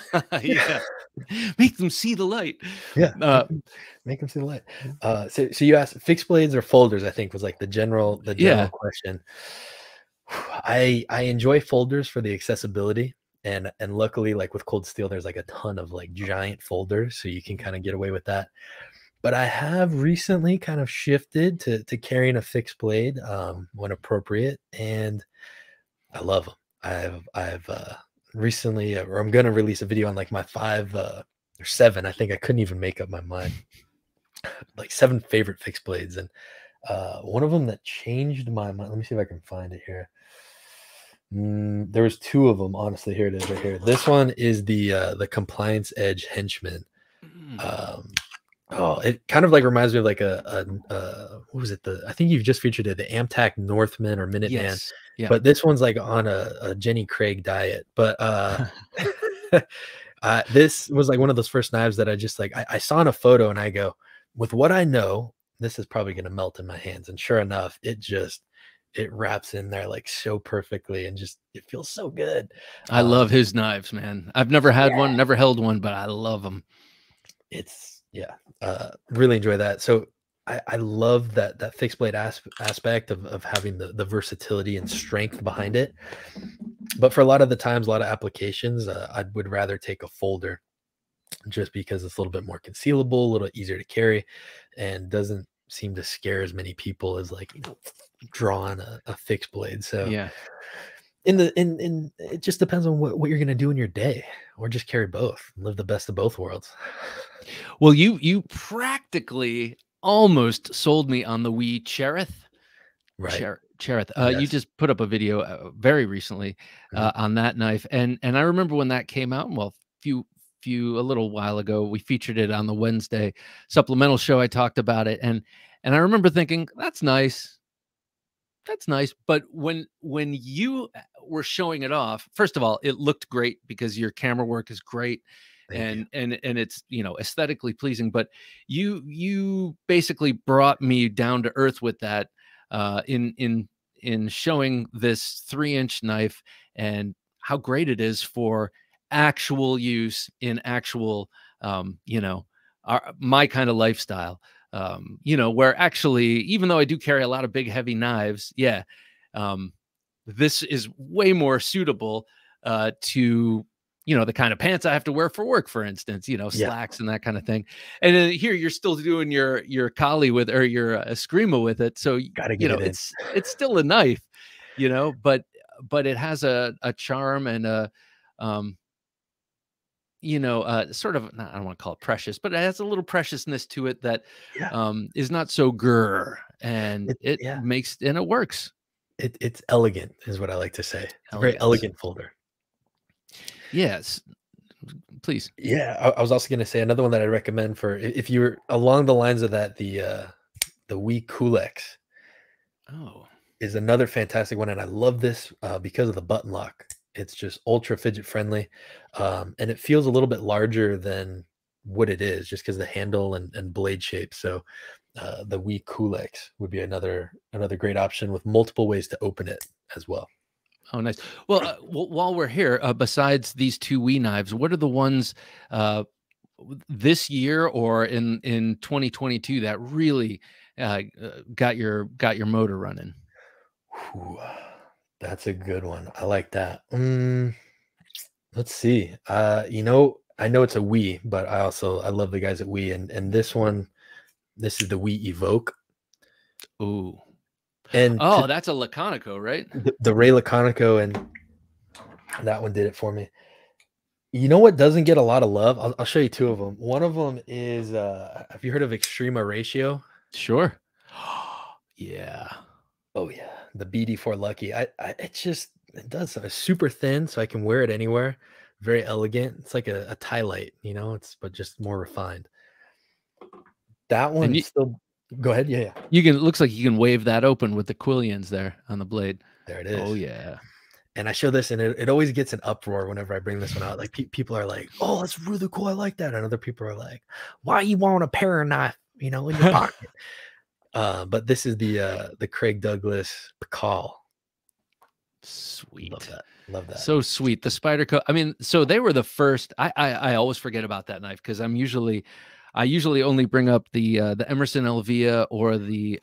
Make them see the light. Make them see the light. So you asked fixed blades or folders, I think was like the general question. I enjoy folders for the accessibility. And luckily, like with Cold Steel, there's like a ton of like giant folders, so you can kind of get away with that. But I have recently kind of shifted to carrying a fixed blade when appropriate, and I love them. I've recently, or I'm gonna release a video on like my 5 or 7. I think I couldn't even make up my mind. Like 7 favorite fixed blades, and one of them that changed my mind. Let me see if I can find it here. There was 2 of them, honestly. Here it is right here. This one is the Compliance Edge Henchman. It kind of like reminds me of like a what was it, I think you've just featured it, the Amtac Northman or Minuteman. Yes. Yeah. But this one's like on a Jenny Craig diet, but this was like one of those first knives that I just like, I saw in a photo and I go, with what I know, this is probably going to melt in my hands. And sure enough, it wraps in there like so perfectly, and just, it feels so good. I love his knives, man. I've never had one, never held one, but I love them. It's really enjoy that. So I love that fixed blade aspect of having the versatility and strength behind it. But for a lot of the times, a lot of applications, I would rather take a folder, just because it's a little bit more concealable, a little easier to carry, and doesn't seem to scare as many people as, like, you know, drawing a fixed blade. So in it just depends on what you're going to do in your day, or just carry both, live the best of both worlds. Well, you practically almost sold me on the Wee Cherith, right? Cherith. You just put up a video very recently on that knife, and I remember when that came out, well, a little while ago. We featured it on the Wednesday supplemental show. I talked about it, and I remember thinking, that's nice. That's nice. But when you were showing it off, first of all, it looked great because your camera work is great. And it's, you know, aesthetically pleasing, but you basically brought me down to earth with that, in showing this 3-inch knife and how great it is for actual use in actual, you know, my kind of lifestyle, you know, where actually, even though I do carry a lot of big, heavy knives, yeah. This is way more suitable, to, you know, the kind of pants I have to wear for work, for instance, you know, slacks and that kind of thing. And then here you're still doing your collie with, or your Eskrima with it. So you know, it's still a knife, you know, but it has a charm and a, you know, sort of, I don't want to call it precious, but it has a little preciousness to it that, is not so grr, and it makes, and it works. It's elegant is what I like to say. It's a very elegant folder. Yes, please. Yeah, I was also going to say another one that I recommend for if you're along the lines of that, the We Kulex. Oh, is another fantastic one, and I love this because of the button lock. It's just ultra fidget friendly, and it feels a little bit larger than what it is, just because the handle and blade shape. So, the We Kulex would be another great option with multiple ways to open it as well. Oh, nice. Well, while we're here, besides these two We Knives, what are the ones this year or in 2022 that really got your motor running? Whew, that's a good one. I like that. Let's see. You know, I know it's a We, but I love the guys at We, and this one, this is the We Evoke. Ooh. And that's a Laconico, right? The Ray Laconico, and that one did it for me. You know what doesn't get a lot of love? I'll show you two of them. One of them is have you heard of Extrema Ratio? Sure. Yeah. Oh yeah. The BD4 Lucky. It does something. It's super thin, so I can wear it anywhere. Very elegant. It's like a tie light, you know, but just more refined. That one still. Go ahead. Yeah, yeah. It looks like you can wave that open with the quillions there on the blade. There it is. Oh yeah. And I show this, and it always gets an uproar whenever I bring this one out. Like people are like, "Oh, that's really cool. I like that." And other people are like, "Why you want a pair of knife, you know, in your pocket?" But this is the Craig Douglas Pikal. Sweet. Love that. Love that. So sweet. The Spyderco. I mean, so they were the first. I always forget about that knife because I usually only bring up the Emerson Elvia or the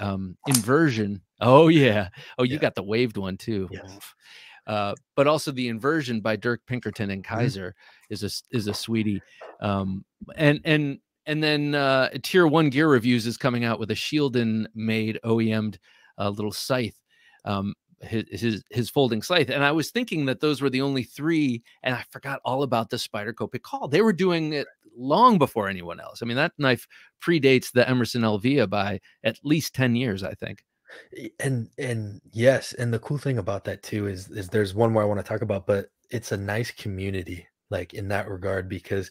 inversion. Oh yeah. Oh, you got the waved one too. Yes. But also the inversion by Dirk Pinkerton and Kaiser is a sweetie. And then Tier 1 Gear Reviews is coming out with a Shielden made OEM'd little scythe. His folding scythe, and I was thinking that those were the only three, and I forgot all about the Spyderco Pikal. They were doing it long before anyone else. I mean, that knife predates the Emerson Elvia by at least 10 years, I think. And yes, and the cool thing about that too is there's one more I want to talk about, but it's a nice community, like in that regard, because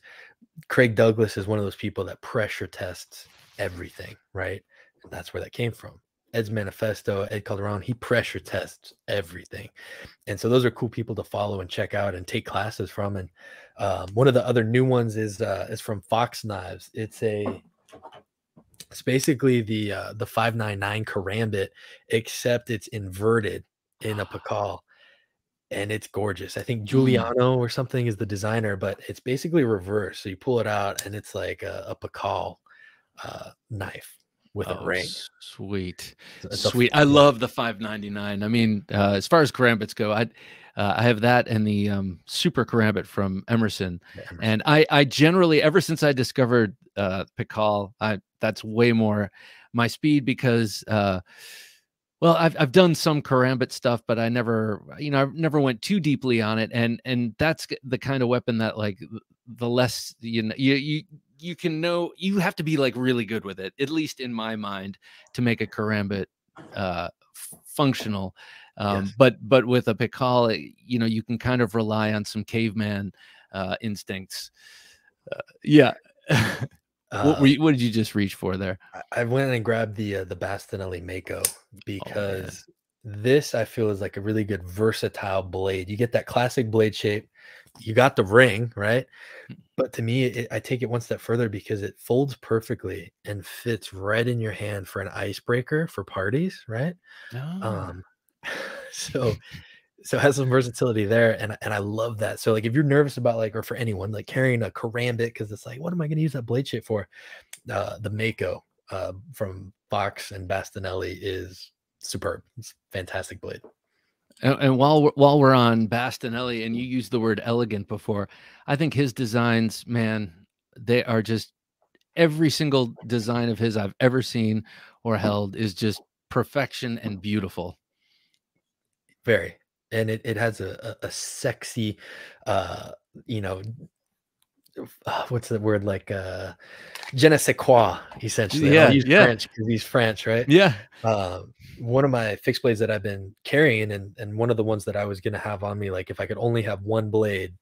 Craig Douglas is one of those people that pressure tests everything, right? And that's where that came from. Ed's Manifesto, Ed Calderon, he pressure tests everything. And so those are cool people to follow and check out and take classes from. And one of the other new ones is from Fox Knives. It's basically the 599 Karambit, except it's inverted in a Pikal. And it's gorgeous. I think Giuliano or something is the designer, but it's basically reversed. So you pull it out and it's like a Pikal knife. With a ring. Sweet. Sweet. I love the 599. I mean, as far as Karambits go, I have that and the Super Karambit from Emerson. Yeah, Emerson. And I generally, ever since I discovered Pikal, that's way more my speed because well, I've done some Karambit stuff, but I never, you know, I never went too deeply on it. And that's the kind of weapon that, like, the less you know, you can know, you have to be like really good with it, at least in my mind, to make a Karambit functional. Yes. But with a Pikal, you know, you can kind of rely on some caveman instincts Yeah. What did you just reach for there? I went and grabbed the Bastinelli Mako because this I feel is like a really good versatile blade. You get that classic blade shape. You got the ring, right? But to me, I take it one step further because it folds perfectly and fits right in your hand for an icebreaker for parties, right? So it has some versatility there, and I love that. So like if you're nervous about like, or for anyone like carrying a karambit because it's like, what am I going to use that blade shape for? The Mako from Fox and Bastinelli is superb. It's a fantastic blade. And while we're on Bastinelli, and you used the word elegant before, I think his designs, man, they are just, every single design of his I've ever seen or held is just perfection and beautiful. Very. And it has a sexy, you know, what's the word, like je ne sais quoi, essentially. Yeah, I'll use French because he's French, right? Yeah. One of my fixed blades that I've been carrying, and one of the ones that I was going to have on me, like if I could only have one blade,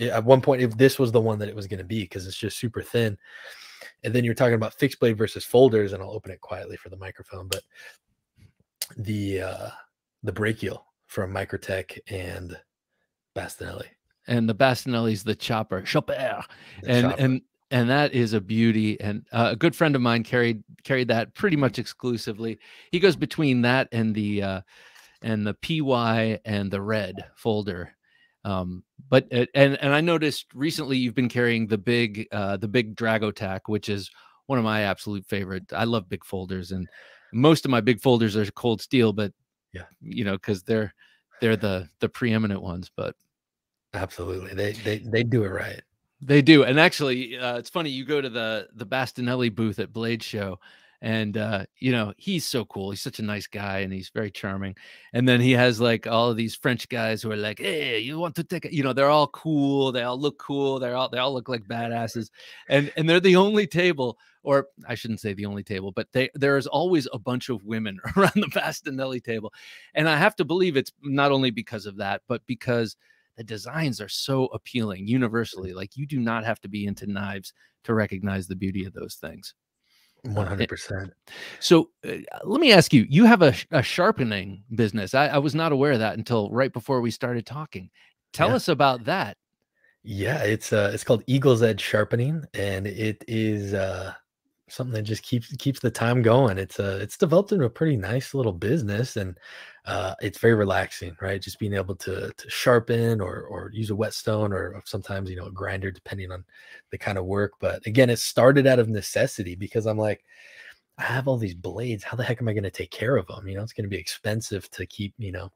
at one point, if this was the one that it was going to be, because it's just super thin. And then you're talking about fixed blade versus folders, and I'll open it quietly for the microphone, but the brachial from Microtech and Bastinelli. And the Bastinelli's the Chopper, Chopper. And that is a beauty. And a good friend of mine carried that pretty much exclusively. He goes between that and the PY and the red folder. But and I noticed recently you've been carrying the big Dragotac, which is one of my absolute favorite. I love big folders, and most of my big folders are Cold Steel, but yeah, you know, because they're the preeminent ones, but. Absolutely. They do it right. They do. And actually, it's funny, you go to the Bastinelli booth at Blade Show, and, you know, he's so cool. He's such a nice guy, and he's very charming. And then he has like all of these French guys who are like, hey, you want to take it? You know, they're all cool. They all look cool. They all look like badasses, and they're the only table, or I shouldn't say the only table, but there is always a bunch of women around the Bastinelli table. And I have to believe it's not only because of that, but because the designs are so appealing universally. Like, you do not have to be into knives to recognize the beauty of those things. 100%. So let me ask you, you have a sharpening business. I was not aware of that until right before we started talking. Tell us about that. Yeah, it's called Eagle's Edge Sharpening, and it is something that just keeps the time going. It's developed into a pretty nice little business, and it's very relaxing, right? Just being able to sharpen or use a whetstone, or sometimes, you know, a grinder, depending on the kind of work. But again, it started out of necessity because I'm like, I have all these blades. How the heck am I going to take care of them? You know, it's going to be expensive to keep, you know,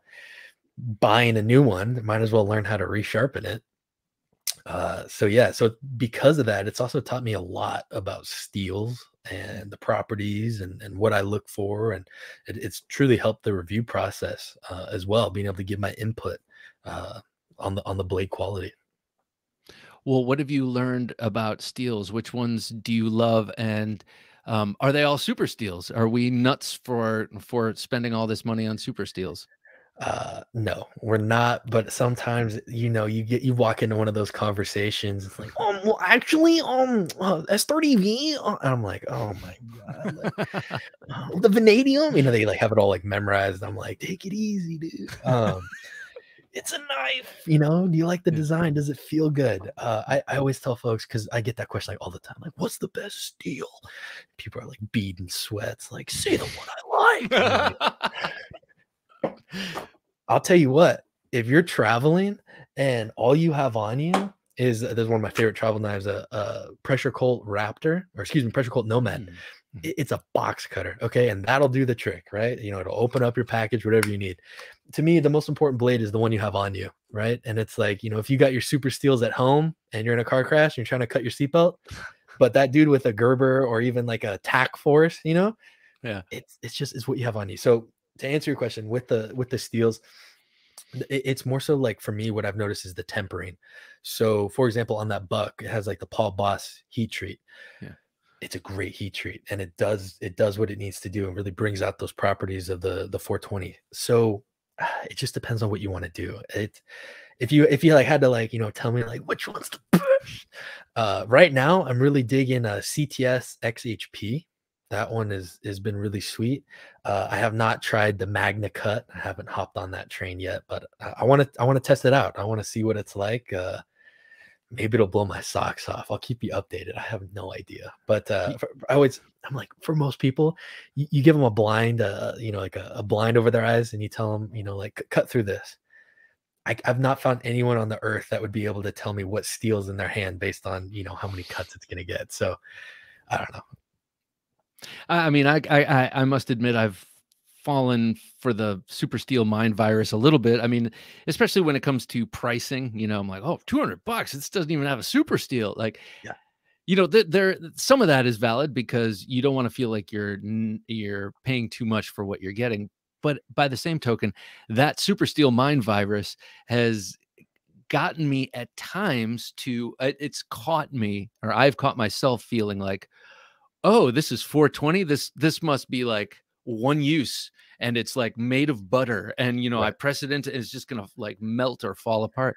buying a new one. Might as well learn how to resharpen it. So yeah, so because of that, it's also taught me a lot about steels and the properties and what I look for. And it's truly helped the review process as well, being able to give my input on the blade quality. Well, what have you learned about steels? Which ones do you love? And are they all super steels? Are we nuts for spending all this money on super steels? No, we're not, but sometimes, you know, you walk into one of those conversations, it's like, well, actually, S30V, and I'm like, oh my god, like, the vanadium, you know, they like have it all like memorized. I'm like, take it easy, dude. It's a knife, you know, do you like the design? Does it feel good? I always tell folks, because I get that question like all the time, like, what's the best steel? People are like beading sweats, like, say the one I like. I'll tell you what, if you're traveling and all you have on you is, there's one of my favorite travel knives, a pressure colt Raptor, or excuse me, pressure colt Nomad. It's a box cutter, okay, and that'll do the trick, right? You know, it'll open up your package, whatever you need. To me, the most important blade is the one you have on you, right? And it's like, you know, if you got your super steels at home and you're in a car crash and you're trying to cut your seatbelt, but that dude with a Gerber or even like a Tac Force, you know, yeah, it's what you have on you. So to answer your question, with the steels, it's more so like, for me, what I've noticed is the tempering. So for example, on that buck, it has like the Paul Boss heat treat. Yeah, it's a great heat treat, and it does what it needs to do and really brings out those properties of the 420. So it just depends on what you want to do. If you like had to, like, you know, tell me like which one's the Right now, I'm really digging CTS XHP. That one has been really sweet. I have not tried the Magna Cut. I haven't hopped on that train yet, but I want to test it out. I want to see what it's like. Maybe it'll blow my socks off. I'll keep you updated. I have no idea, but I'm like, for most people, you give them a blind, you know, like a blind over their eyes, and you tell them, you know, like, cut through this. I've not found anyone on the earth that would be able to tell me what steel's in their hand based on, you know, how many cuts it's gonna get. So I don't know. I mean, I must admit I've fallen for the super steel mind virus a little bit. I mean, especially when it comes to pricing, you know, I'm like, oh, $200. This doesn't even have a super steel. Like, yeah. You know, there some of that is valid because you don't want to feel like you're paying too much for what you're getting. But by the same token, that super steel mind virus has gotten me at times to, it's caught me, or I've caught myself feeling like, oh, this is 420. This must be like one use, and it's like made of butter, and, you know, right. I press it into, and it's just gonna like melt or fall apart.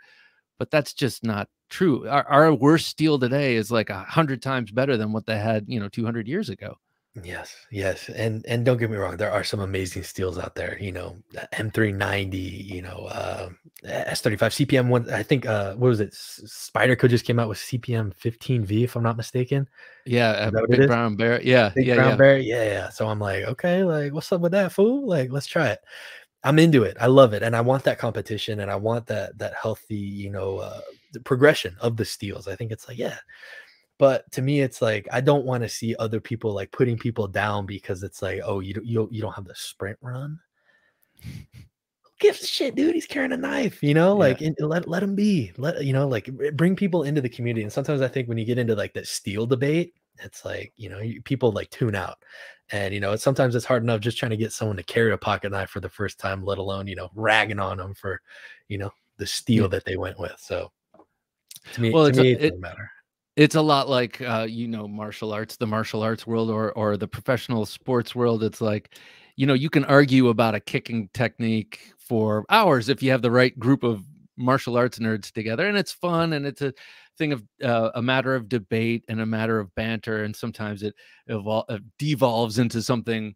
But that's just not true. Our worst steel today is like 100 times better than what they had, you know, 200 years ago. Yes, yes, and don't get me wrong, there are some amazing steels out there. You know, M390. You know, S35 CPM one. I think what was it? Spyderco just came out with CPM 15V, if I'm not mistaken. Yeah, big brown bear. Yeah, yeah, brown bear. Yeah, yeah. So I'm like, okay, like, what's up with that, fool? Like, let's try it. I'm into it. I love it, and I want that competition, and I want that healthy, you know, the progression of the steels. I think it's like, yeah. But to me, it's like, I don't want to see other people like putting people down because it's like, oh, you don't have the sprint run. Who gives a shit, dude? He's carrying a knife, you know, like, yeah. And let him be, you know, like, bring people into the community. And sometimes I think when you get into like that steel debate, it's like, you know, people like tune out, and, you know, sometimes it's hard enough just trying to get someone to carry a pocket knife for the first time, let alone, you know, ragging on them for, you know, the steel that they went with. So to me, it doesn't matter. It's a lot like, you know, the martial arts world, or the professional sports world. It's like, you know, you can argue about a kicking technique for hours if you have the right group of martial arts nerds together, and it's fun, and it's a thing of a matter of debate and a matter of banter, and sometimes it devolves into something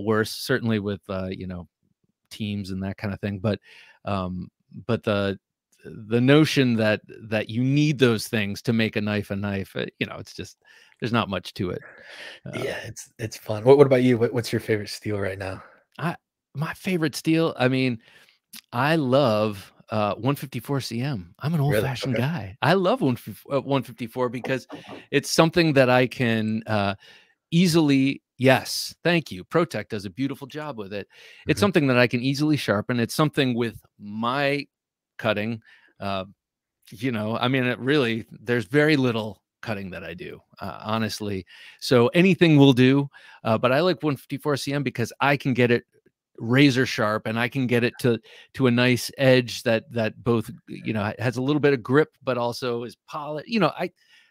worse, certainly with, you know, teams and that kind of thing. But the notion that you need those things to make a knife, you know, it's just, there's not much to it. Yeah, it's fun. What about you? What's your favorite steel right now? My favorite steel, I mean, I love 154 CM. I'm an old-fashioned guy. I love 154 because it's something that I can easily. Yes, thank you. Protec does a beautiful job with it. It's something that I can easily sharpen. It's something with my cutting, you know, I mean, it really, there's very little cutting that I do, honestly. So anything will do, but I like 154 CM because I can get it razor sharp, and I can get it to a nice edge that both, you know, has a little bit of grip, but also is polished. You know,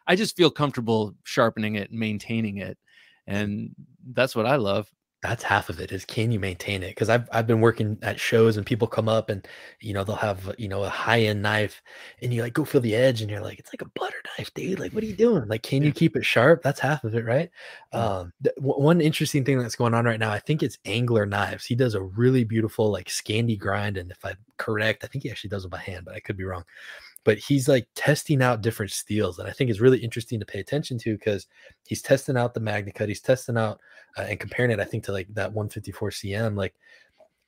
I just feel comfortable sharpening it and maintaining it. And that's what I love. That's half of it, is can you maintain it? Because I've been working at shows, and people come up, and, you know, they'll have, you know, a high-end knife, and you like go feel the edge, and you're like, it's like a butter knife, dude. Like, what are you doing? Like, can you keep it sharp? That's half of it, right? One interesting thing that's going on right now, I think it's Angler Knives. He does a really beautiful like Scandi grind, and if I'm correct, I think he actually does it by hand, but I could be wrong. But he's like testing out different steels, and I think it's really interesting to pay attention to, because he's testing out the Magna Cut, he's testing out and comparing it, I think, to like that 154 CM. Like,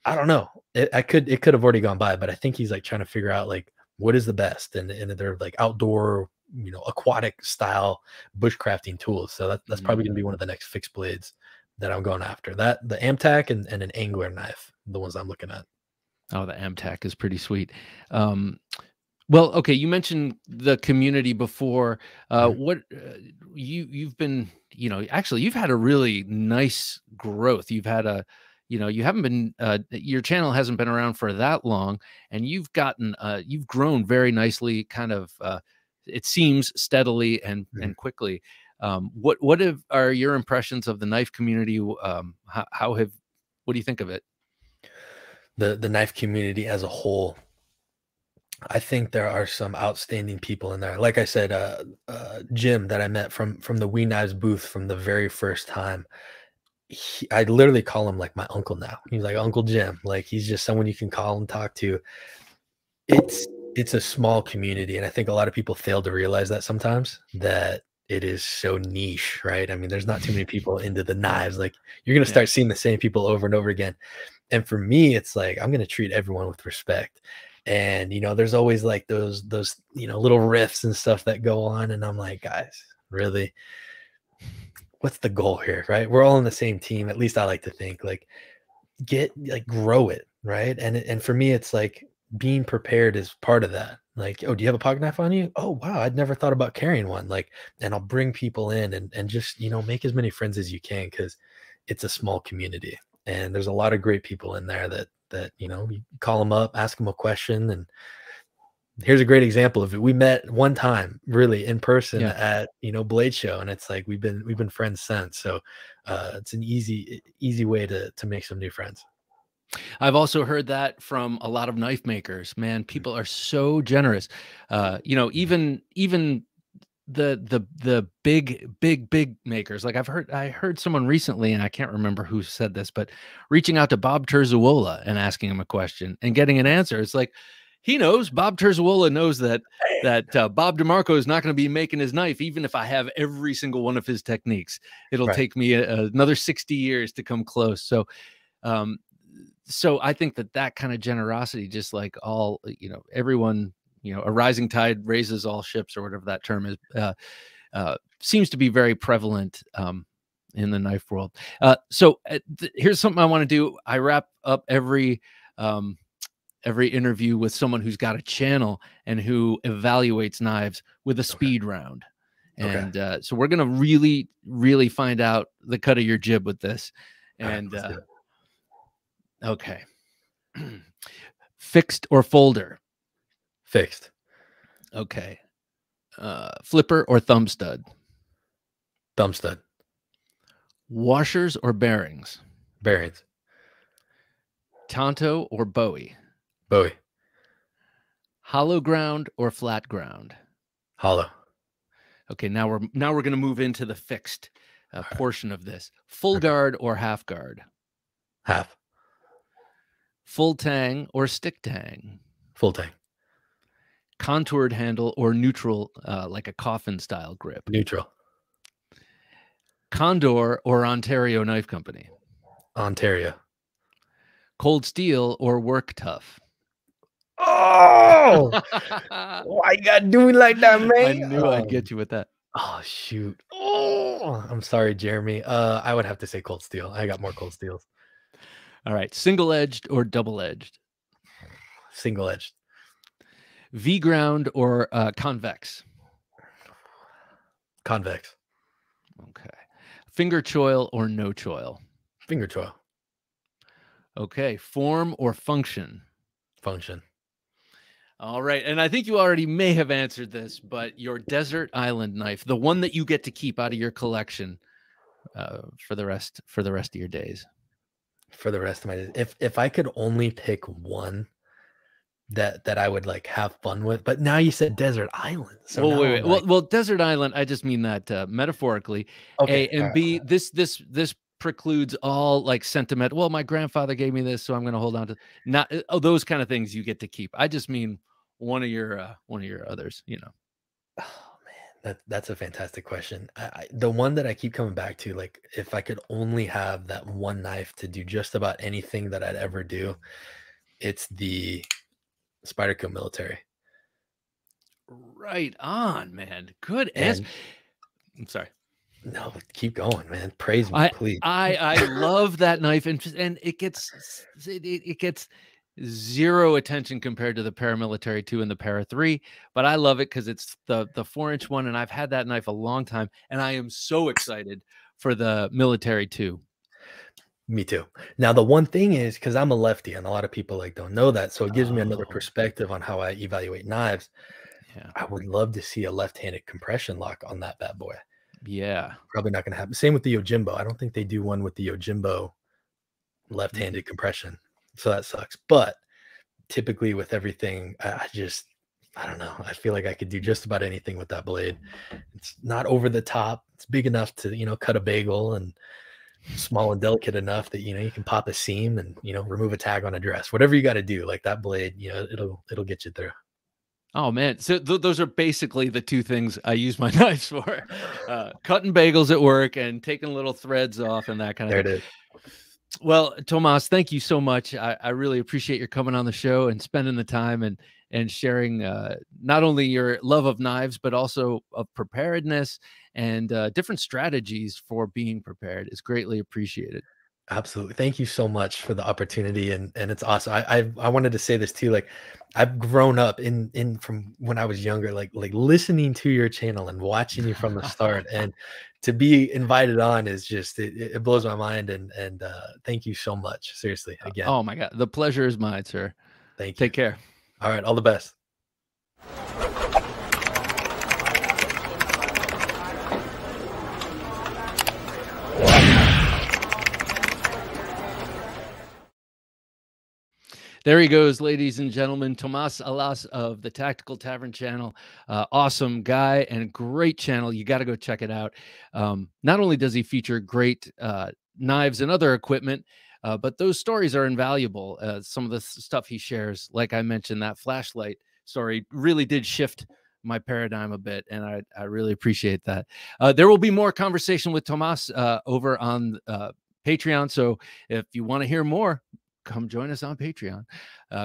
I don't know, it could have already gone by, but I think he's like trying to figure out like what is the best, and they're like outdoor, you know, aquatic style bushcrafting tools. So that's probably gonna be one of the next fixed blades that I'm going after. That, the Amtac and an Angler knife, the ones I'm looking at. Oh, the Amtac is pretty sweet. Well, okay, you mentioned the community before. What you've been, you know, actually you've had a really nice growth. You've had a, you know, you haven't been, your channel hasn't been around for that long, and you've gotten, you've grown very nicely, kind of, it seems, steadily and quickly. What are your impressions of the knife community? What do you think of it? The knife community as a whole. I think there are some outstanding people in there. Like I said, Jim that I met from the We Knives booth from the very first time, I literally call him like my uncle now. He's like Uncle Jim. Like, he's just someone you can call and talk to. It's a small community, and I think a lot of people fail to realize that sometimes, that it is so niche, right? I mean, there's not too many people into the knives. Like, you're going to start seeing the same people over and over again. And for me, it's like, I'm going to treat everyone with respect. And, you know, there's always like those, you know, little riffs and stuff that go on. And I'm like, guys, really, what's the goal here, right? We're all on the same team. At least I like to think, like, grow it, right? And for me, it's like being prepared is part of that. Like, oh, do you have a pocket knife on you? Oh, wow, I'd never thought about carrying one. Like, and I'll bring people in and just, you know, make as many friends as you can, because it's a small community. And there's a lot of great people in there that, you know, you call them up, ask them a question. And here's a great example of it. We met one time really in person at, you know, Blade Show. And it's like, we've been friends since. So it's an easy way to make some new friends. I've also heard that from a lot of knife makers, man. People are so generous. You know, even the big makers. Like, I heard someone recently, and I can't remember who said this, but reaching out to Bob Terzuola and asking him a question and getting an answer. It's like, he knows, Bob Terzuola knows that Bob DeMarco is not going to be making his knife. Even if I have every single one of his techniques, it'll take me another 60 years to come close. So, so I think that kind of generosity, just like all, you know, everyone, you know, a rising tide raises all ships, or whatever that term is, seems to be very prevalent in the knife world. So here's something I want to do. I wrap up every interview with someone who's got a channel and who evaluates knives with a speed round. And so we're going to really, really find out the cut of your jib with this. And okay. Fixed or folder? Fixed. Okay. Flipper or thumb stud? Thumb stud. Washers or bearings? Bearings. Tonto or Bowie? Bowie. Hollow ground or flat ground? Hollow. Okay, now we're going to move into the fixed portion of this. Full guard or half guard? Half. Full tang or stick tang? Full tang. Contoured handle or neutral, like a coffin style grip? Neutral. Condor or Ontario Knife Company? Ontario. Cold Steel or Work Tough? Oh, why you gotta do it like that, man? I knew I'd get you with that. Oh, shoot. Oh, I'm sorry, Jeremy. I would have to say Cold Steel. I got more Cold Steels. All right. Single-edged or double-edged? Single-edged. V-ground or convex? Convex. Okay. Finger choil or no choil? Finger choil. Okay. Form or function? Function. All right. And I think you already may have answered this, but your desert island knife, the one that you get to keep out of your collection for the rest of your days. For the rest of my days. If I could only pick one that I would like have fun with, but now you said desert island. So wait. Well, desert island, I just mean that metaphorically. Okay. A and B, this precludes all like sentiment. Well, my grandfather gave me this, so I'm going to hold on to not those kind of things you get to keep. I just mean one of your others, you know. Oh man, that's a fantastic question. The one that I keep coming back to, like if I could only have that one knife to do just about anything that I'd ever do, it's the Spyderco military. Right on, man. Good answer. I'm sorry. No, keep going, man. Praise me, please. I love that knife, and it gets zero attention compared to the Paramilitary 2 and the Para 3, but I love it because it's the 4-inch one, and I've had that knife a long time, and I am so excited for the Military 2. Me too. Now, the one thing is, because I'm a lefty, and a lot of people like don't know that, so it gives me another perspective on how I evaluate knives. Yeah. I would love to see a left-handed compression lock on that bad boy. Yeah, probably not gonna happen. Same with the Yojimbo. I don't think they do one with the Yojimbo left-handed compression, so that sucks. But typically with everything, I don't know. I feel like I could do just about anything with that blade. It's not over the top. It's big enough to, you know, cut a bagel, and small and delicate enough that, you know, you can pop a seam and, you know, remove a tag on a dress, whatever you got to do. Like that blade, you know, it'll get you through. Oh man. So those are basically the two things I use my knives for, cutting bagels at work and taking little threads off and that kind of thing. There it is. Well, Tomas, thank you so much. I really appreciate your coming on the show and spending the time and sharing not only your love of knives, but also of preparedness and different strategies for being prepared. It's greatly appreciated. Absolutely. Thank you so much for the opportunity. And it's awesome. I wanted to say this too. Like, I've grown up in from when I was younger, like listening to your channel and watching you from the start, and to be invited on is just, it blows my mind. And thank you so much. Seriously. Again. Oh my God. The pleasure is mine, sir. Thank you. Take care. All right. All the best. There he goes, ladies and gentlemen, Tomas Alas of the Tactical Tavern channel. Awesome guy and great channel. You got to go check it out. Not only does he feature great knives and other equipment, but those stories are invaluable. Some of the stuff he shares, like I mentioned, that flashlight story really did shift my paradigm a bit, and I really appreciate that. There will be more conversation with Tomas over on Patreon, so if you want to hear more, come join us on Patreon.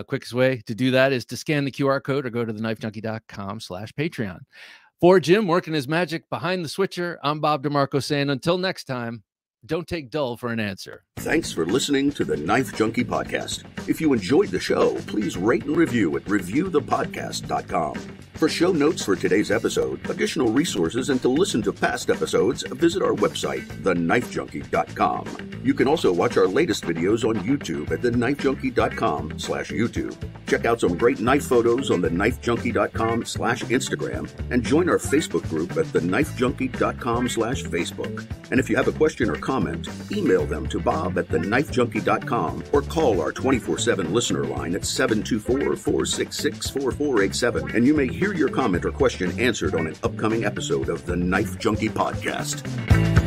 Quickest way to do that is to scan the QR code or go to theknifejunkie.com/Patreon. For Jim working his magic behind the switcher, I'm Bob DeMarco saying until next time, don't take dull for an answer. Thanks for listening to the Knife Junkie Podcast. If you enjoyed the show, please rate and review at reviewthepodcast.com. For show notes for today's episode, additional resources, and to listen to past episodes, visit our website, theknifejunkie.com. You can also watch our latest videos on YouTube at theknifejunkie.com/YouTube. Check out some great knife photos on theknifejunkie.com/Instagram, and join our Facebook group at theknifejunkie.com/Facebook. And if you have a question or comment, email them to bob@theknifejunkie.com or call our 24/7 listener line at 724-466-4487, and you may hear your comment or question answered on an upcoming episode of the Knife Junkie Podcast.